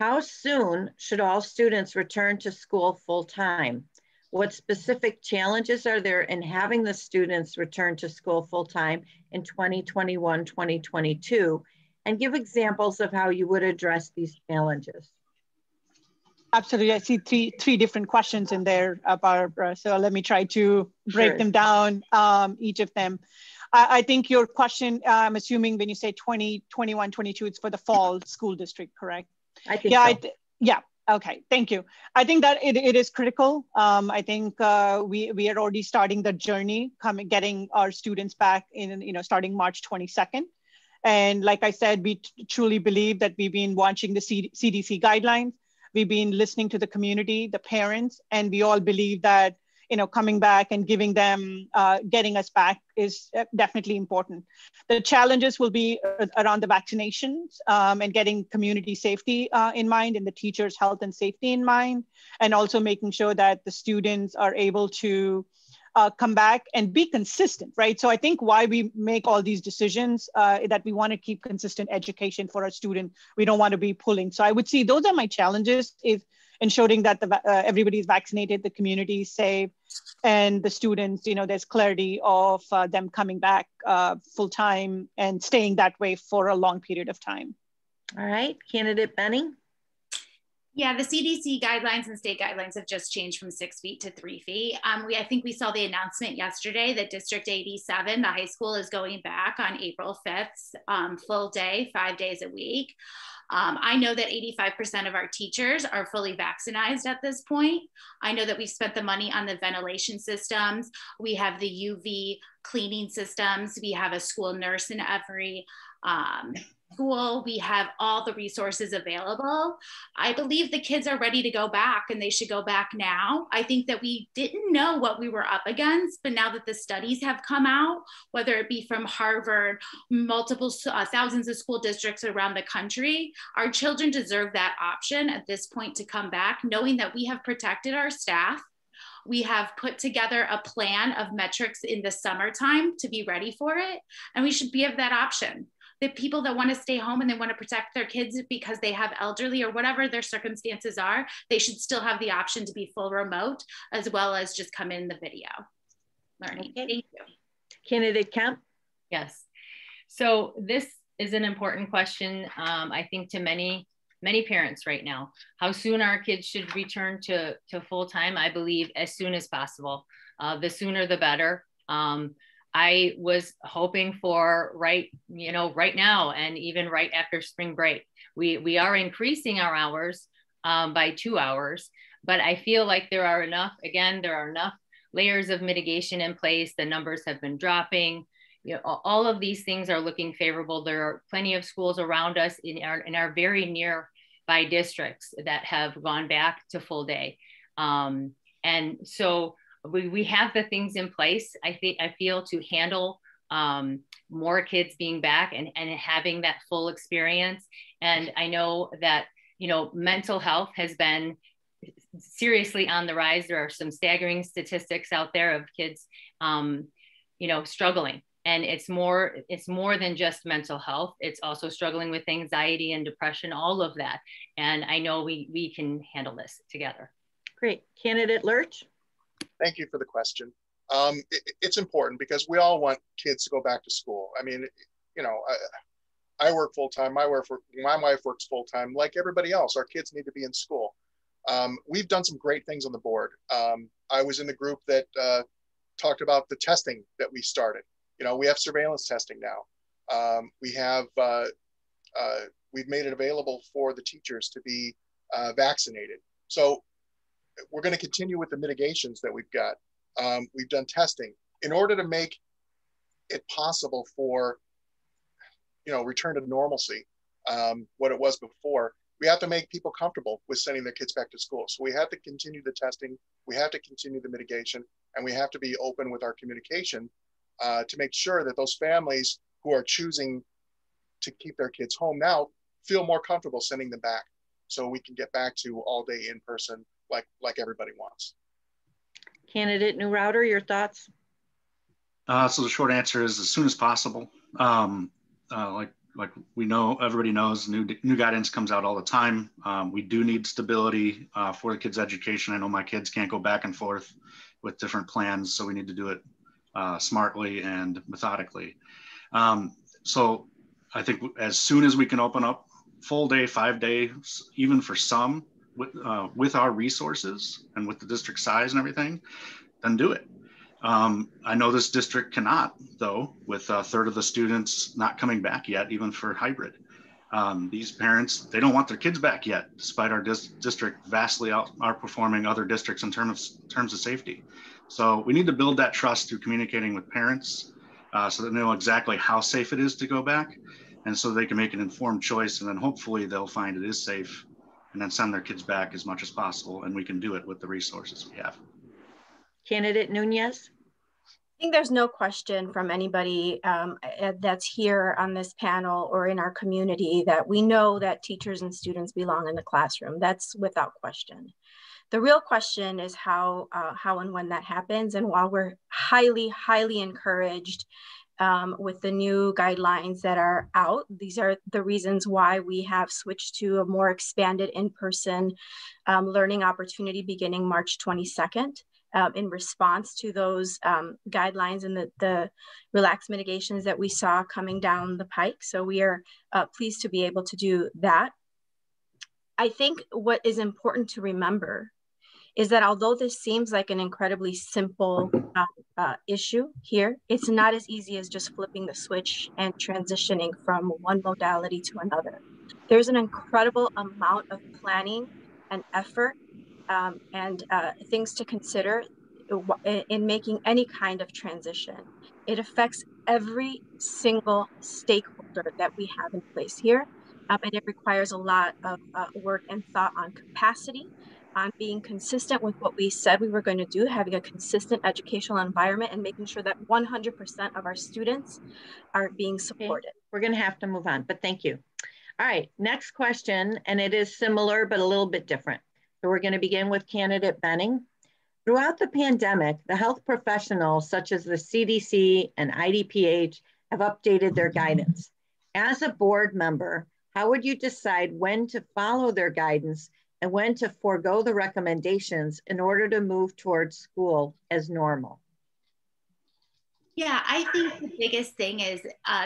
How soon should all students return to school full time? What specific challenges are there in having the students return to school full time in 2021, 2022? And give examples of how you would address these challenges. Absolutely. I see three different questions in there, Barbara. So let me try to break them down, each of them. I think your question, I'm assuming when you say 20, 21, 22, it's for the fall school district, correct? I think yeah. Okay, thank you. I think that it is critical. I think we are already starting the journey, getting our students back in, starting March 22nd. And like I said, we truly believe that we've been watching the CDC guidelines. We've been listening to the community, the parents, and we all believe that coming back and giving them, getting us back is definitely important. The challenges will be around the vaccinations and getting community safety in mind and the teachers' health and safety in mind, and also making sure that the students are able to come back and be consistent, right? So I think why we make all these decisions that we want to keep consistent education for our students. We don't want to be pulling. So I would see those are my challenges is ensuring that everybody is vaccinated, the community is safe, and the students, there's clarity of them coming back full time and staying that way for a long period of time. All right, candidate Benning. Yeah, the CDC guidelines and state guidelines have just changed from 6 feet to 3 feet. I think we saw the announcement yesterday that District 87, the high school, is going back on April 5th, full day, 5 days a week. I know that 85% of our teachers are fully vaccinated at this point. I know that we've spent the money on the ventilation systems. We have the UV cleaning systems. We have a school nurse in every school. We have all the resources available. I believe the kids are ready to go back and they should go back now. I think that we didn't know what we were up against, but now that the studies have come out, whether it be from Harvard, multiple thousands of school districts around the country, our children deserve that option at this point to come back, knowing that we have protected our staff. We have put together a plan of metrics in the summertime to be ready for it, and we should give that option. The people that want to stay home and they want to protect their kids because they have elderly or whatever their circumstances are, they should still have the option to be full remote as well as just come in the video learning. Okay. Thank you. Candidate Kemp? Yes. So this is an important question, I think, to many parents right now. How soon our kids should return to full-time? I believe as soon as possible. The sooner the better. I was hoping for right now and even right after spring break. We are increasing our hours by 2 hours, but I feel like there are enough layers of mitigation in place. The numbers have been dropping. All of these things are looking favorable. There are plenty of schools around us in our very nearby districts that have gone back to full day, and so. We have the things in place, I feel, to handle more kids being back and having that full experience. And I know that, mental health has been seriously on the rise. There are some staggering statistics out there of kids, struggling. And it's more than just mental health. It's also struggling with anxiety and depression, all of that. And I know we can handle this together. Great. Candidate Lerch? Thank you for the question. It's important because we all want kids to go back to school. I mean, I work full-time, my wife works full-time, like everybody else. Our kids need to be in school. We've done some great things on the board. I was in the group that talked about the testing that we started. We have surveillance testing now. We've made it available for the teachers to be vaccinated. So we're going to continue with the mitigations that we've got. We've done testing in order to make it possible for, return to normalcy, what it was before. We have to make people comfortable with sending their kids back to school. So we have to continue the testing. We have to continue the mitigation, and we have to be open with our communication to make sure that those families who are choosing to keep their kids home now feel more comfortable sending them back, so we can get back to all day in person, like everybody wants. Candidate Neurauter, your thoughts? So the short answer is as soon as possible. Like we know, everybody knows, new guidance comes out all the time. We do need stability for the kids' education. I know my kids can't go back and forth with different plans, so we need to do it smartly and methodically. So I think as soon as we can open up full day, 5 days, even for some, with our resources and with the district size and everything, then do it. I know this district cannot, though, with a third of the students not coming back yet, even for hybrid. These parents, they don't want their kids back yet, despite our district vastly outperforming other districts in terms of safety. So we need to build that trust through communicating with parents so that they know exactly how safe it is to go back, and so they can make an informed choice, and then hopefully they'll find it is safe and then send their kids back as much as possible, and we can do it with the resources we have. Candidate Nunez? I think there's no question from anybody that's here on this panel or in our community that we know that teachers and students belong in the classroom. That's without question. The real question is how and when that happens. And while we're highly, highly encouraged with the new guidelines that are out, these are the reasons why we have switched to a more expanded in-person learning opportunity beginning March 22nd. In response to those guidelines and the relaxed mitigations that we saw coming down the pike. So we are pleased to be able to do that. I think what is important to remember is that although this seems like an incredibly simple issue here, it's not as easy as just flipping the switch and transitioning from one modality to another. There's an incredible amount of planning and effort and things to consider in making any kind of transition. It affects every single stakeholder that we have in place here, and it requires a lot of work and thought on capacity, on being consistent with what we said we were going to do, having a consistent educational environment, and making sure that 100% of our students are being supported. Okay. We're going to have to move on, but thank you. All right, next question, and it is similar but a little bit different. So we're going to begin with candidate Benning. Throughout the pandemic, the health professionals such as the CDC and IDPH have updated their guidance. As a board member, how would you decide when to follow their guidance and when to forego the recommendations in order to move towards school as normal? Yeah, I think the biggest thing is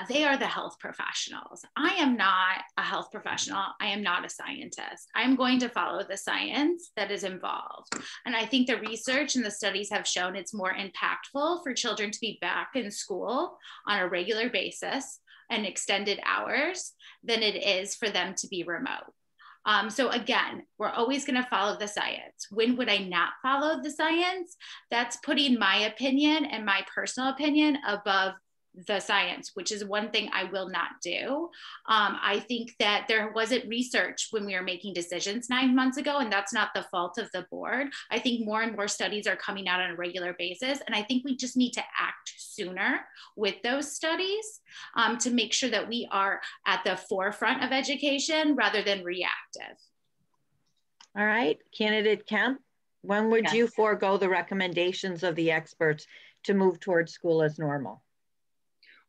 they are the health professionals. I am not a health professional. I am not a scientist. I'm going to follow the science that is involved. And I think the research and the studies have shown it's more impactful for children to be back in school on a regular basis and extended hours than it is for them to be remote. So again, we're always going to follow the science. When would I not follow the science? That's putting my opinion and my personal opinion above the science, which is one thing I will not do. I think that there wasn't research when we were making decisions 9 months ago, and that's not the fault of the board. I think more and more studies are coming out on a regular basis, and I think we just need to act sooner with those studies to make sure that we are at the forefront of education rather than reactive. All right, candidate Kemp, when would you forego the recommendations of the experts to move towards school as normal?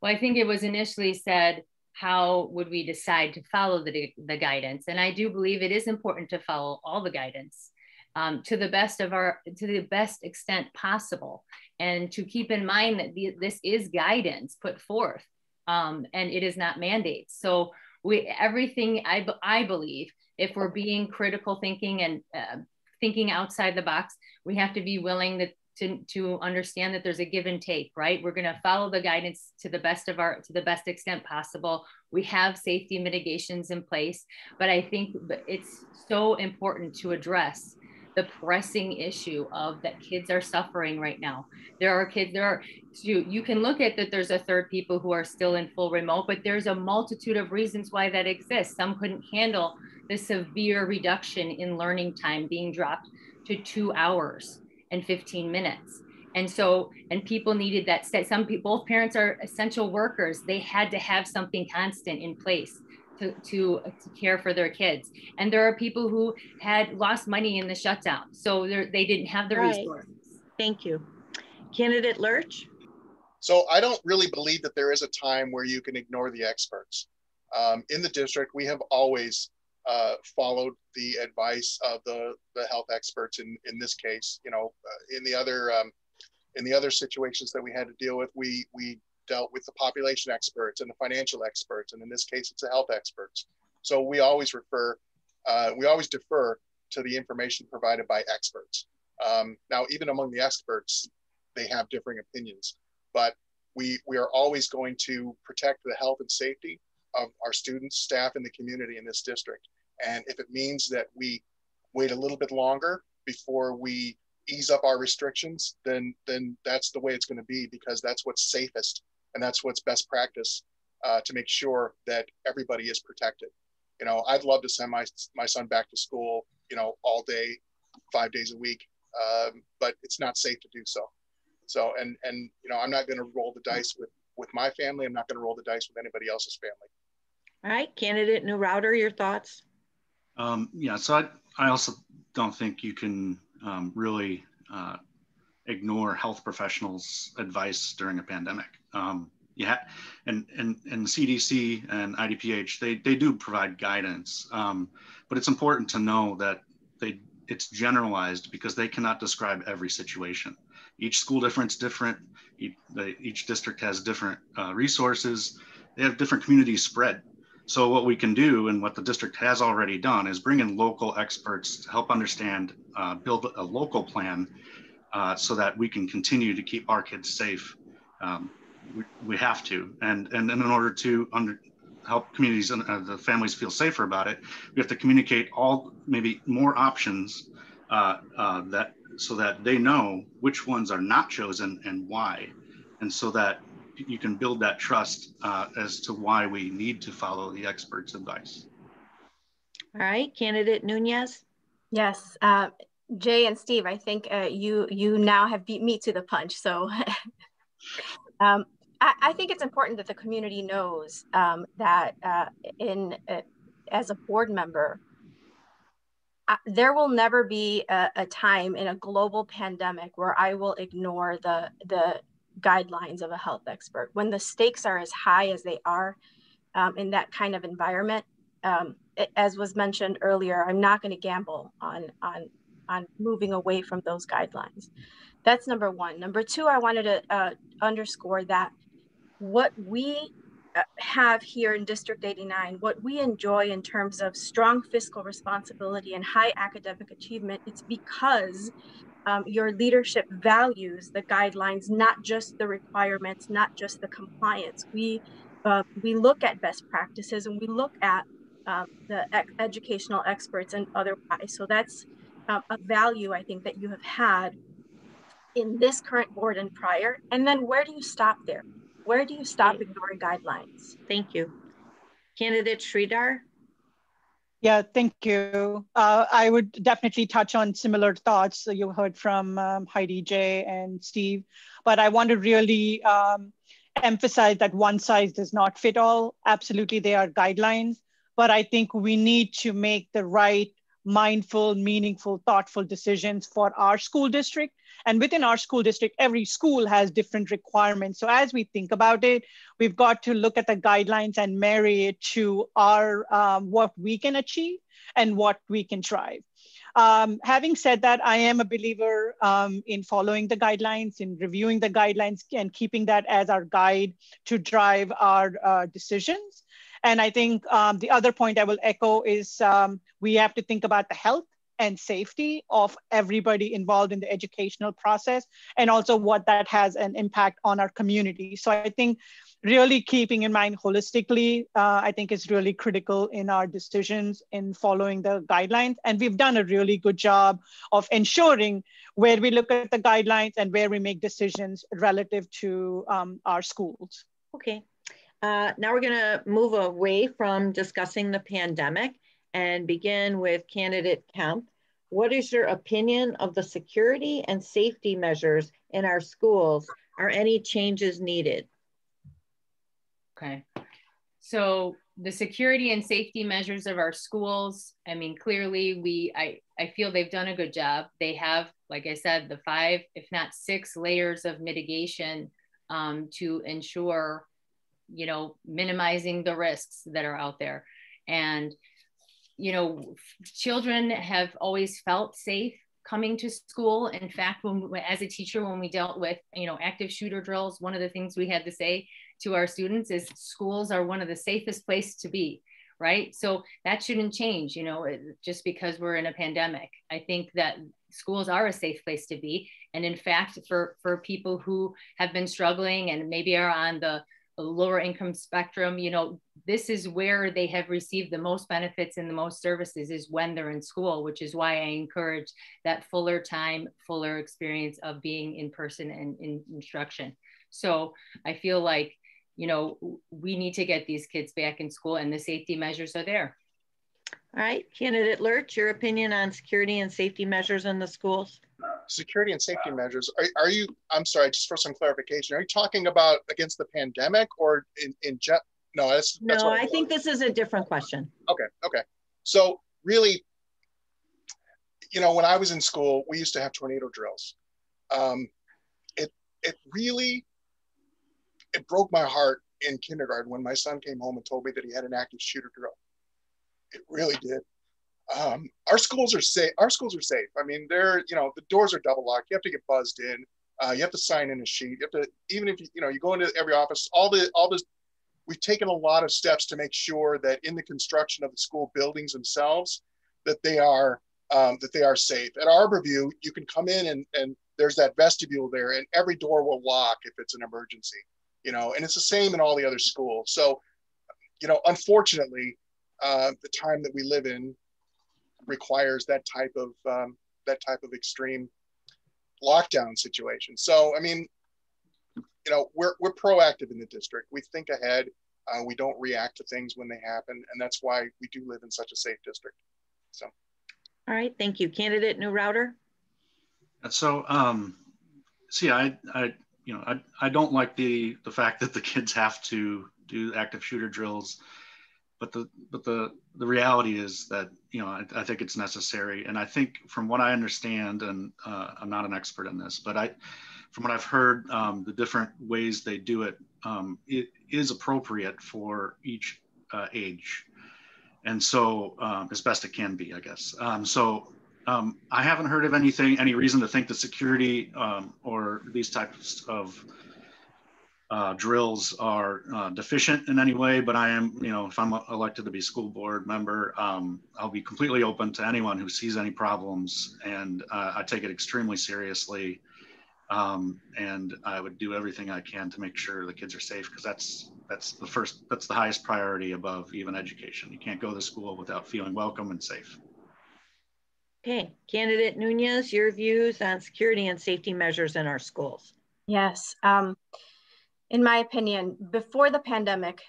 Well, I think it was initially said, how would we decide to follow the guidance? And I do believe it is important to follow all the guidance to the best extent possible. And to keep in mind that this is guidance put forth and it is not mandates. So everything I believe, if we're being critical thinking and thinking outside the box, we have to be willing to understand that there's a give and take, right? We're going to follow the guidance to the best extent possible. We have safety mitigations in place, but I think it's so important to address the pressing issue of that kids are suffering right now. You can look at that there's a third people who are still in full remote, but there's a multitude of reasons why that exists. Some couldn't handle the severe reduction in learning time being dropped to 2 hours and 15 minutes. And so, and people needed that, both parents are essential workers. They had to have something constant in place to care for their kids. And there are people who had lost money in the shutdown. So they didn't have the resources. Thank you. Candidate Lerch? So I don't really believe that there is a time where you can ignore the experts. In the district, we have always followed the advice of the health experts in this case. You know, in the other situations that we had to deal with, we dealt with the population experts and the financial experts, and in this case, it's the health experts. So we always defer to the information provided by experts. Now, even among the experts, they have differing opinions, but we are always going to protect the health and safety of our students, staff, and the community in this district. And if it means that we wait a little bit longer before we ease up our restrictions, then that's the way it's going to be, because that's what's safest and that's what's best practice to make sure that everybody is protected. You know, I'd love to send my son back to school, you know, all day, 5 days a week, but it's not safe to do so. So, and you know, I'm not going to roll the dice with my family. I'm not going to roll the dice with anybody else's family. All right, candidate Neurauter, your thoughts? Yeah, so I also don't think you can really ignore health professionals' advice during a pandemic. And CDC and IDPH, they do provide guidance, but it's important to know that it's generalized because they cannot describe every situation. Each school difference different. Each district has different resources. They have different communities spread. So what we can do, and what the district has already done, is bring in local experts to help understand, build a local plan so that we can continue to keep our kids safe. We have to, and in order to help communities and the families feel safer about it, we have to communicate maybe more options so that they know which ones are not chosen and why, and so that you can build that trust as to why we need to follow the experts' advice. All right, candidate Nunez. Yes, Jay and Steve, I think you now have beat me to the punch. So I think it's important that the community knows that as a board member, there will never be a time in a global pandemic where I will ignore the guidelines of a health expert. When the stakes are as high as they are in that kind of environment, as was mentioned earlier, I'm not going to gamble on moving away from those guidelines. That's number one. Number two, I wanted to underscore that what we have here in District 89, what we enjoy in terms of strong fiscal responsibility and high academic achievement, it's because your leadership values the guidelines, not just the requirements, not just the compliance. We look at best practices and we look at the educational experts and otherwise. So that's a value, I think, that you have had in this current board and prior. And then where do you stop there? Where do you stop ignoring guidelines? Thank you. Candidate Sridhar? Yeah, thank you. I would definitely touch on similar thoughts. So you heard from Heidi, Jay, and Steve, but I want to really emphasize that one size does not fit all. Absolutely, they are guidelines, but I think we need to make the right mindful, meaningful, thoughtful decisions for our school district. And within our school district, every school has different requirements. So as we think about it, we've got to look at the guidelines and marry it to our what we can achieve and what we can drive. Having said that, I am a believer in following the guidelines, in reviewing the guidelines and keeping that as our guide to drive our decisions. And I think the other point I will echo is we have to think about the health and safety of everybody involved in the educational process, and also what that has an impact on our community. So I think really keeping in mind holistically, I think is really critical in our decisions in following the guidelines. And we've done a really good job of ensuring where we look at the guidelines and where we make decisions relative to our schools. Okay. Now we're going to move away from discussing the pandemic and begin with candidate Kemp. What is your opinion of the security and safety measures in our schools? Are any changes needed? Okay, so the security and safety measures of our schools, I mean, clearly I feel they've done a good job. They have, like I said, the 5, if not 6 layers of mitigation to ensure, you know, minimizing the risks that are out there. And, you know, children have always felt safe coming to school. In fact, as a teacher, when we dealt with, you know, active shooter drills, one of the things we had to say to our students is schools are one of the safest places to be, right? So that shouldn't change, you know, just because we're in a pandemic. I think that schools are a safe place to be. And in fact, for people who have been struggling and maybe are on the lower income spectrum, you know, this is where they have received the most benefits and the most services is when they're in school, which is why I encourage that fuller time, fuller experience of being in person and in instruction. So I feel like, you know, we need to get these kids back in school and the safety measures are there. All right, Candidate Lerch, your opinion on security and safety measures in the schools? Security and safety measures, are you, I'm sorry, just for some clarification, are you talking about against the pandemic or in no, that's no, I think this is a different question. Okay, okay. So really, you know, when I was in school, we used to have tornado drills. It really, it broke my heart in kindergarten when my son came home and told me that he had an active shooter drill. It really did. Our schools are safe. Our schools are safe. I mean, they're, you know, the doors are double locked. You have to get buzzed in. You have to sign in a sheet. You have to, even if you, you know, you go into every office, all this, we've taken a lot of steps to make sure that in the construction of the school buildings themselves, that they are safe. At Arbor View, you can come in and there's that vestibule there and every door will lock if it's an emergency, you know, and it's the same in all the other schools. So, you know, unfortunately, the time that we live in requires that type of extreme lockdown situation. So, I mean, you know, we're proactive in the district. We think ahead. We don't react to things when they happen, and that's why we do live in such a safe district. So, all right, thank you, Candidate Neurauter. So, see, I don't like the fact that the kids have to do active shooter drills. But the reality is that, you know, I think it's necessary. And I think from what I understand, and I'm not an expert in this, but from what I've heard, the different ways they do it, it is appropriate for each age. And so as best it can be, I guess. I haven't heard of any reason to think that security or these types of drills are deficient in any way, but I am, you know, if I'm elected to be school board member, I'll be completely open to anyone who sees any problems, and I take it extremely seriously, and I would do everything I can to make sure the kids are safe, because that's the highest priority above even education. You can't go to school without feeling welcome and safe. Okay, Candidate Nunez, your views on security and safety measures in our schools? Yes. In my opinion, before the pandemic,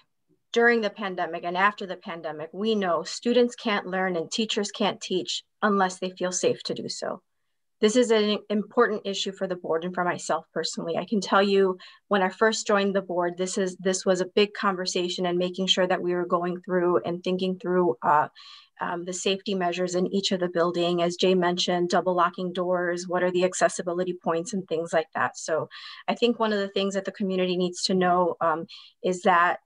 during the pandemic, and after the pandemic, we know students can't learn and teachers can't teach unless they feel safe to do so. This is an important issue for the board and for myself personally. I can tell you when I first joined the board, this was a big conversation, and making sure that we were going through and thinking through the safety measures in each of the building, as Jay mentioned, double locking doors, what are the accessibility points and things like that. So I think one of the things that the community needs to know is that,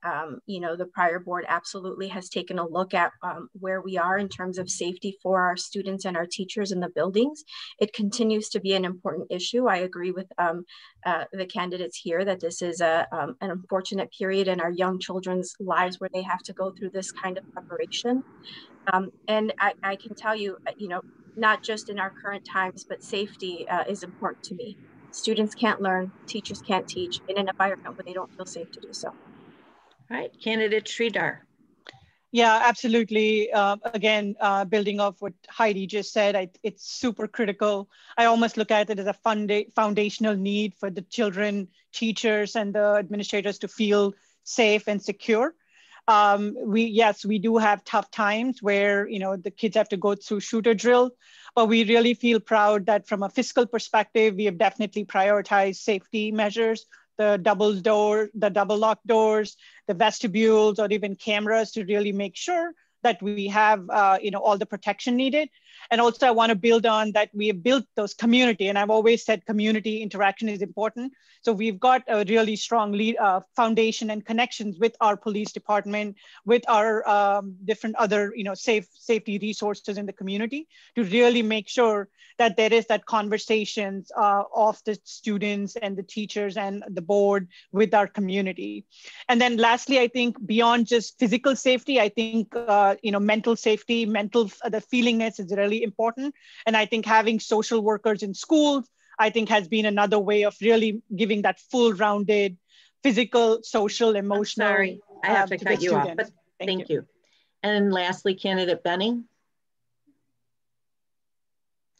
you know, the prior board absolutely has taken a look at where we are in terms of safety for our students and our teachers in the buildings. It continues to be an important issue. I agree with the candidates here that this is an unfortunate period in our young children's lives where they have to go through this kind of preparation. And I can tell you, you know, not just in our current times, but safety is important to me. Students can't learn, teachers can't teach in an environment where they don't feel safe to do so. All right, Candidate Sridhar. Yeah, absolutely. Again, building off what Heidi just said, it's super critical. I almost look at it as a foundational need for the children, teachers, and the administrators to feel safe and secure. Yes, we do have tough times where, you know, the kids have to go through shooter drill, but we really feel proud that from a fiscal perspective, we have definitely prioritized safety measures, the double lock doors, the vestibules, or even cameras to really make sure that we have, you know, all the protection needed. And also I want to build on that. We have built those community, and I've always said community interaction is important. So we've got a really strong lead, foundation and connections with our police department, with our different other safety resources in the community to really make sure that there is that conversations of the students and the teachers and the board with our community. And then lastly, I think beyond just physical safety, I think mental safety, the feelingness is really important. And I think having social workers in schools, I think has been another way of really giving that full rounded physical, social, emotional. I'm sorry, I have to cut you off, but thank you. And lastly, candidate Benning.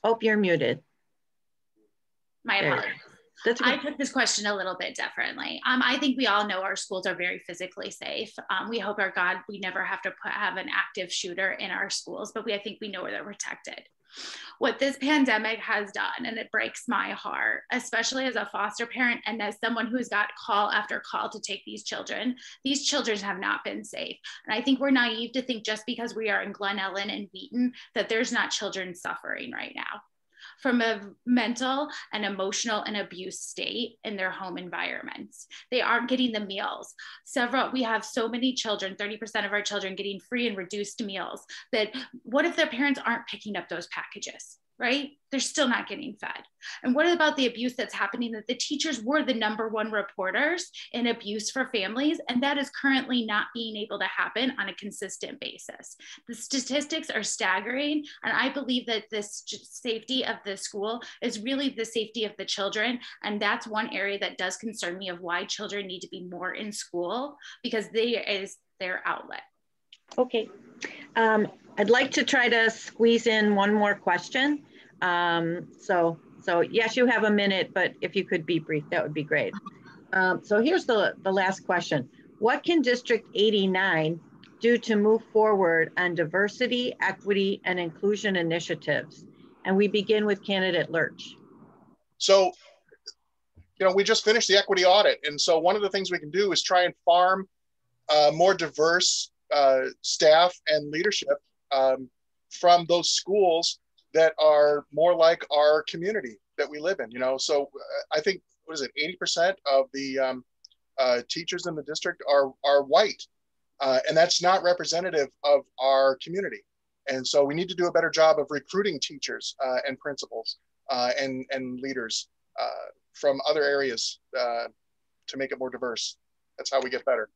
Hope you're muted. My apologies. That's okay. I took this question a little bit differently. I think we all know our schools are very physically safe. We hope, our God, we never have to have an active shooter in our schools, but I think we know where they're protected. What this pandemic has done, and it breaks my heart, especially as a foster parent and as someone who's got call after call to take these children have not been safe. And I think we're naive to think just because we are in Glen Ellyn and Wheaton that there's not children suffering right now from a mental and emotional and abuse state in their home environments. They aren't getting the meals. We have so many children, 30% of our children getting free and reduced meals, that what if their parents aren't picking up those packages, right? They're still not getting fed. And what about the abuse that's happening, that the teachers were the #1 reporters in abuse for families, and that is currently not being able to happen on a consistent basis. The statistics are staggering, and I believe that this safety of the school is really the safety of the children, and that's one area that does concern me of why children need to be more in school, because they is their outlet. Okay. I'd like to try to squeeze in one more question. So yes, you have a minute, but if you could be brief, that would be great. So here's the last question. What can District 89 do to move forward on diversity, equity, and inclusion initiatives? And we begin with candidate Lerch. So, we just finished the equity audit. And so one of the things we can do is try and farm more diverse staff and leadership from those schools that are more like our community that we live in, So I think, 80% of the teachers in the district are white, and that's not representative of our community. And so we need to do a better job of recruiting teachers and principals and leaders from other areas to make it more diverse. That's how we get better.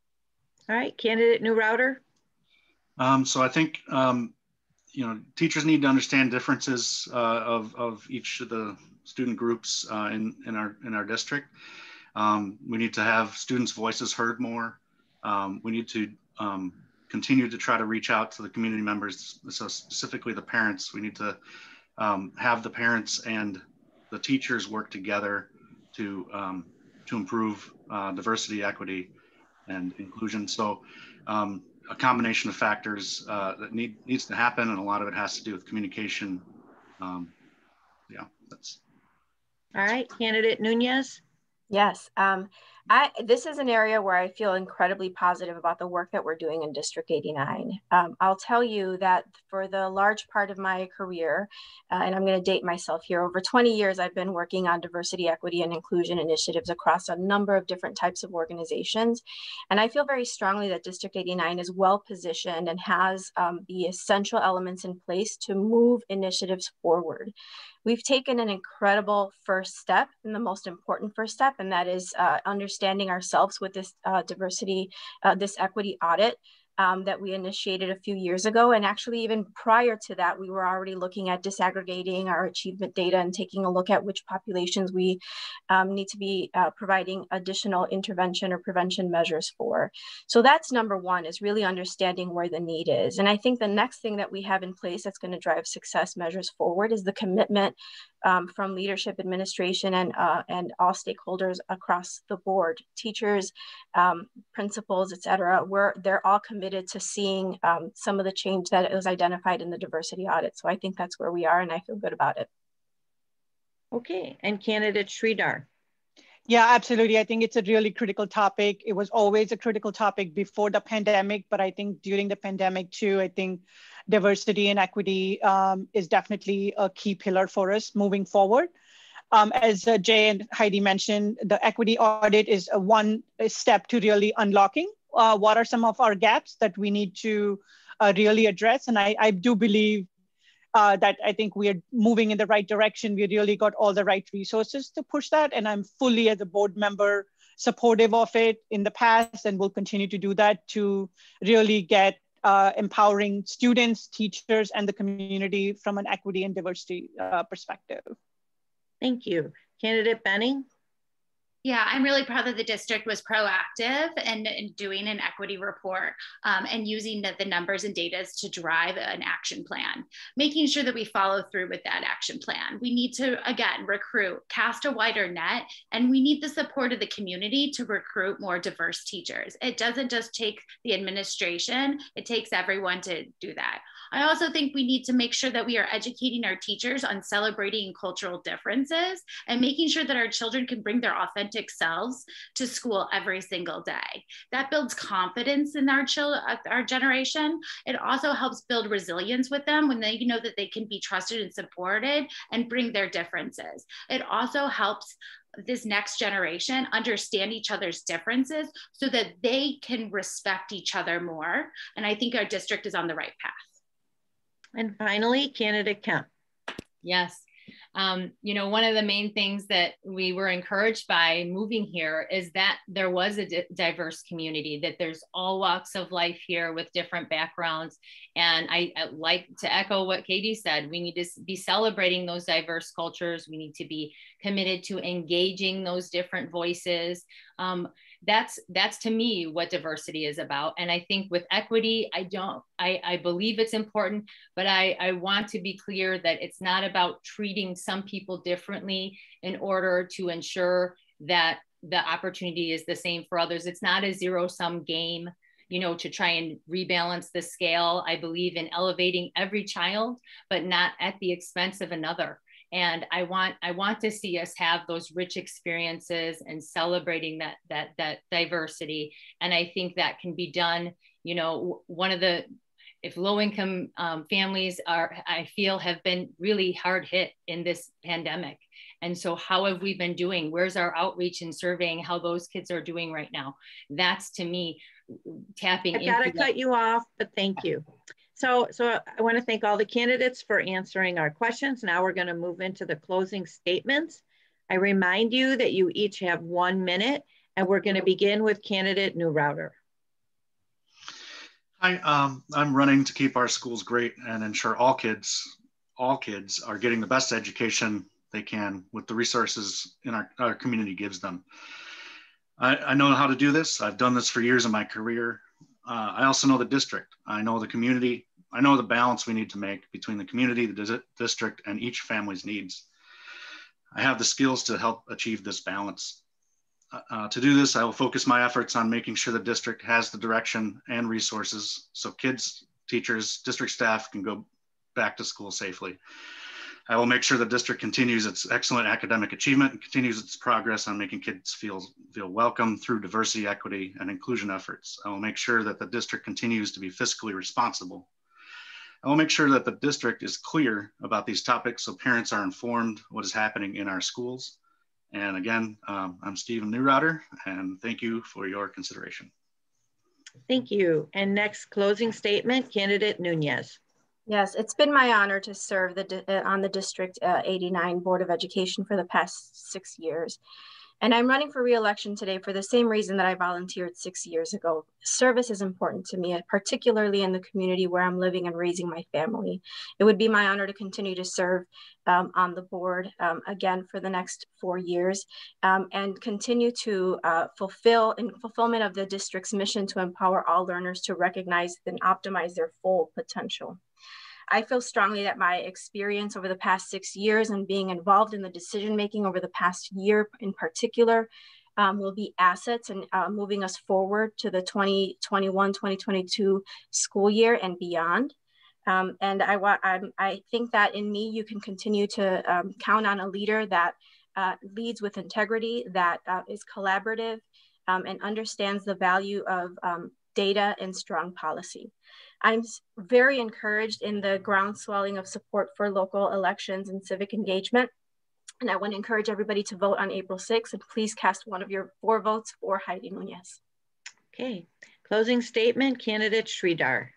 All right, candidate Neurauter. So I think, teachers need to understand differences of each of the student groups in our district. We need to have students' voices heard more. We need to continue to try to reach out to the community members, so specifically the parents. We need to have the parents and the teachers work together to improve diversity, equity, and inclusion. So a combination of factors that needs to happen, and a lot of it has to do with communication. All right, candidate Nunez. Yes, this is an area where I feel incredibly positive about the work that we're doing in District 89. I'll tell you that for the large part of my career, and I'm going to date myself here, over 20 years, I've been working on diversity, equity, and inclusion initiatives across a number of different types of organizations. And I feel very strongly that District 89 is well positioned and has the essential elements in place to move initiatives forward. We've taken an incredible first step, and the most important first step, and that is understanding ourselves with this diversity, this equity audit that we initiated a few years ago. And actually, even prior to that, we were already looking at disaggregating our achievement data and taking a look at which populations we need to be providing additional intervention or prevention measures for. So that's #1, is really understanding where the need is. And I think the next thing that we have in place that's going to drive success measures forward is the commitment from leadership, administration, and all stakeholders across the board, teachers, principals, et cetera. They're all committed to seeing some of the change that was identified in the diversity audit. So I think that's where we are, and I feel good about it. Okay, and candidate Sridhar. Yeah, absolutely. I think it's a really critical topic. It was always a critical topic before the pandemic, but I think during the pandemic too, I think diversity and equity is definitely a key pillar for us moving forward. As Jay and Heidi mentioned, the equity audit is one step to really unlocking what are some of our gaps that we need to really address. And I do believe that I think we are moving in the right direction. We really got all the right resources to push that. And I'm fully, as a board member, supportive of it in the past, and will continue to do that to really get empowering students, teachers, and the community from an equity and diversity perspective. Thank you. Candidate Benning? Yeah, I'm really proud that the district was proactive in doing an equity report and using the numbers and data to drive an action plan, making sure that we follow through with that action plan. We need to, again, recruit, cast a wider net, and we need the support of the community to recruit more diverse teachers. It doesn't just take the administration, it takes everyone to do that. I also think we need to make sure that we are educating our teachers on celebrating cultural differences and making sure that our children can bring their authentic selves to school every single day. That builds confidence in our generation. It also helps build resilience with them when they know that they can be trusted and supported and bring their differences. It also helps this next generation understand each other's differences so that they can respect each other more. And I think our district is on the right path. And finally, Candidate Kemp. Yes. You know, one of the main things that we were encouraged by moving here is that there was a diverse community, that there's all walks of life here with different backgrounds. And I like to echo what Katie said. We need to be celebrating those diverse cultures. We need to be committed to engaging those different voices. That's to me what diversity is about. And I think with equity, I believe it's important, but I want to be clear that it's not about treating some people differently in order to ensure that the opportunity is the same for others. It's not a zero-sum game, you know, to try and rebalance the scale. I believe in elevating every child, but not at the expense of another. And I want to see us have those rich experiences and celebrating that diversity. And I think that can be done. You know, if low-income families are, I feel, have been really hard hit in this pandemic. And so how have we been doing? Where's our outreach and surveying how those kids are doing right now? That's, to me, tapping into. I've got to cut you off, but thank you. So I want to thank all the candidates for answering our questions. Now we're going to move into the closing statements. I remind you that you each have 1 minute, and we're going to begin with Candidate Neurauter. Hi, I'm running to keep our schools great and ensure all kids are getting the best education they can with the resources in our community gives them. I know how to do this. I've done this for years in my career. I also know the district. I know the community. I know the balance we need to make between the community, the district, and each family's needs. I have the skills to help achieve this balance. To do this, I will focus my efforts on making sure the district has the direction and resources so kids, teachers, district staff can go back to school safely. I will make sure the district continues its excellent academic achievement and continues its progress on making kids feel welcome through diversity, equity, and inclusion efforts. I will make sure that the district continues to be fiscally responsible. I will make sure that the district is clear about these topics so parents are informed what is happening in our schools. And again, I'm Stephen Neurauter, and thank you for your consideration. Thank you. And next, closing statement, Candidate Nunez. Yes, it's been my honor to serve on the District 89 Board of Education for the past 6 years. And I'm running for re-election today for the same reason that I volunteered 6 years ago. Service is important to me, particularly in the community where I'm living and raising my family. It would be my honor to continue to serve on the board again for the next 4 years and continue to fulfill in fulfillment of the district's mission to empower all learners to recognize and optimize their full potential. I feel strongly that my experience over the past 6 years and being involved in the decision-making over the past year in particular will be assets in moving us forward to the 2021-2022 school year and beyond. And I think that in me, you can continue to count on a leader that leads with integrity, that is collaborative and understands the value of data and strong policy. I'm very encouraged in the groundswelling of support for local elections and civic engagement. And I want to encourage everybody to vote on April 6th and please cast one of your 4 votes for Heidi Nunez. Okay, closing statement, candidate Sridhar.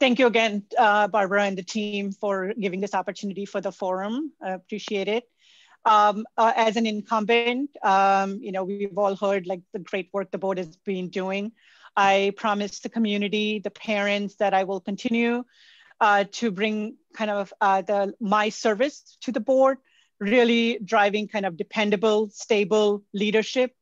Thank you again, Barbara and the team, for giving this opportunity for the forum. I appreciate it. As an incumbent, you know, we've all heard like the great work the board has been doing. I promised the community, the parents, that I will continue to bring kind of my service to the board, really driving kind of dependable, stable leadership,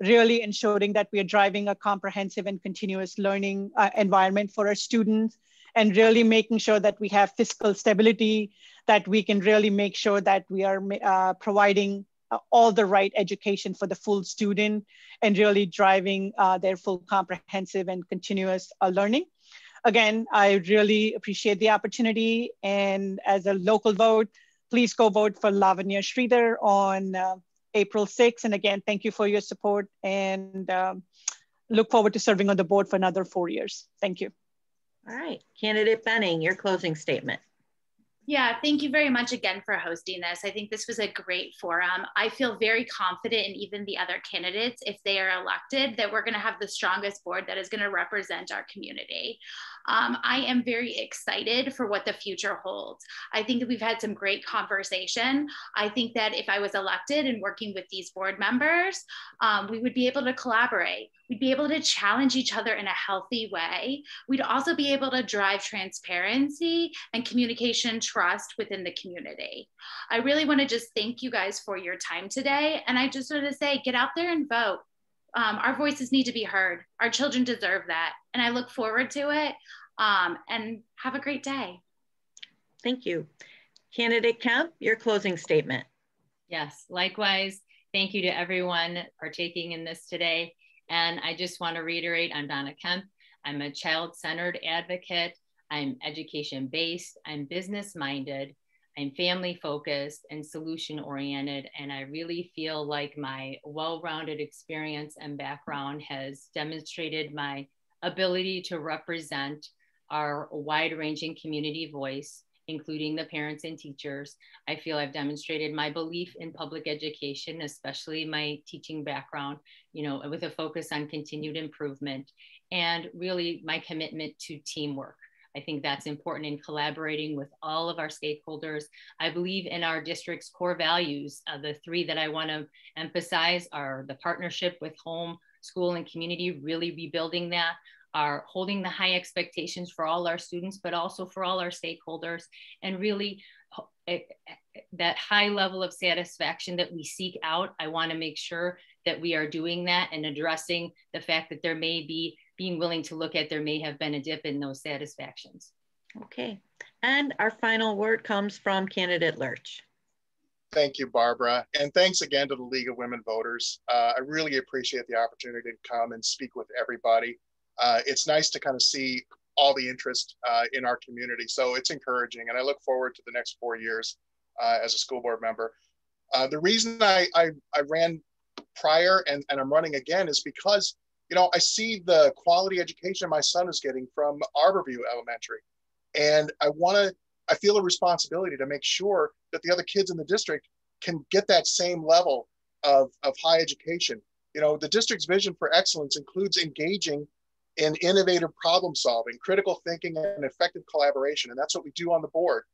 really ensuring that we are driving a comprehensive and continuous learning environment for our students, and really making sure that we have fiscal stability, that we can really make sure that we are providing all the right education for the full student and really driving their full comprehensive and continuous learning. Again, I really appreciate the opportunity, and as a local vote, please go vote for Lavanya Sridhar on April 6th. And again, thank you for your support, and look forward to serving on the board for another 4 years. Thank you. All right, candidate Benning, your closing statement. Yeah, thank you very much again for hosting this. I think this was a great forum. I feel very confident in even the other candidates, if they are elected, that we're gonna have the strongest board that is gonna represent our community. I am very excited for what the future holds. I think that we've had some great conversation. I think that if I was elected and working with these board members, we would be able to collaborate. We'd be able to challenge each other in a healthy way. We'd also be able to drive transparency and communication trust within the community. I really want to just thank you guys for your time today. And I just want to say, get out there and vote. Our voices need to be heard. Our children deserve that. And I look forward to it. And have a great day. Thank you. Candidate Kemp, your closing statement. Yes, likewise. Thank you to everyone partaking in this today. And I just want to reiterate, I'm Donna Kemp. I'm a child-centered advocate. I'm education-based. I'm business-minded. I'm family-focused and solution-oriented. And I really feel like my well-rounded experience and background has demonstrated my ability to represent our wide-ranging community voice, including the parents and teachers. I feel I've demonstrated my belief in public education, especially my teaching background, you know, with a focus on continued improvement, and really my commitment to teamwork. I think that's important in collaborating with all of our stakeholders. I believe in our district's core values. The 3 that I want to emphasize are the partnership with home, school, and community, really rebuilding that, are holding the high expectations for all our students, but also for all our stakeholders, and really that high level of satisfaction that we seek out. I want to make sure that we are doing that and addressing the fact that there may be, being willing to look at, there may have been a dip in those satisfactions. Okay, and our final word comes from candidate Lerch. Thank you, Barbara. And thanks again to the League of Women Voters. I really appreciate the opportunity to come and speak with everybody. It's nice to kind of see all the interest in our community. So it's encouraging. And I look forward to the next 4 years as a school board member. The reason I ran prior and I'm running again is because, you know, I see the quality education my son is getting from Arbor View Elementary. And I feel a responsibility to make sure that the other kids in the district can get that same level of high education. You know, the district's vision for excellence includes engaging in innovative problem solving, critical thinking, and effective collaboration. And that's what we do on the board.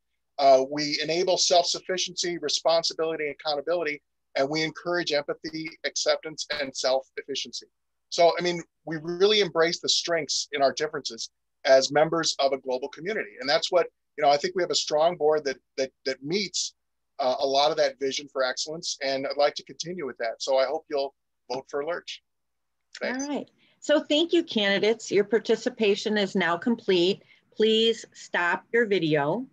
We enable self-sufficiency, responsibility, and accountability, and we encourage empathy, acceptance, and self-efficiency. So, I mean, we really embrace the strengths in our differences as members of a global community. And that's what, you know, I think we have a strong board that meets a lot of that vision for excellence. And I'd like to continue with that. So I hope you'll vote for Lerch. Thanks. All right. So thank you, candidates. Your participation is now complete. Please stop your video.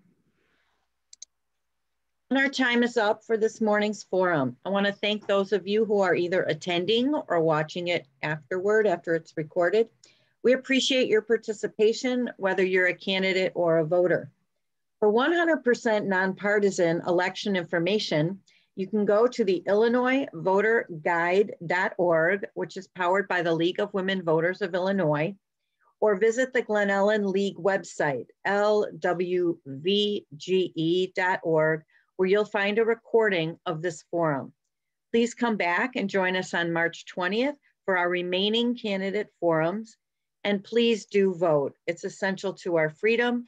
And our time is up for this morning's forum. I want to thank those of you who are either attending or watching it afterward, after it's recorded. We appreciate your participation, whether you're a candidate or a voter. For 100% nonpartisan election information You can go to the illinoisvoterguide.org, which is powered by the League of Women Voters of Illinois, or visit the Glen Ellyn League website, lwvge.org, where you'll find a recording of this forum. Please come back and join us on March 20th for our remaining candidate forums, and please do vote. It's essential to our freedom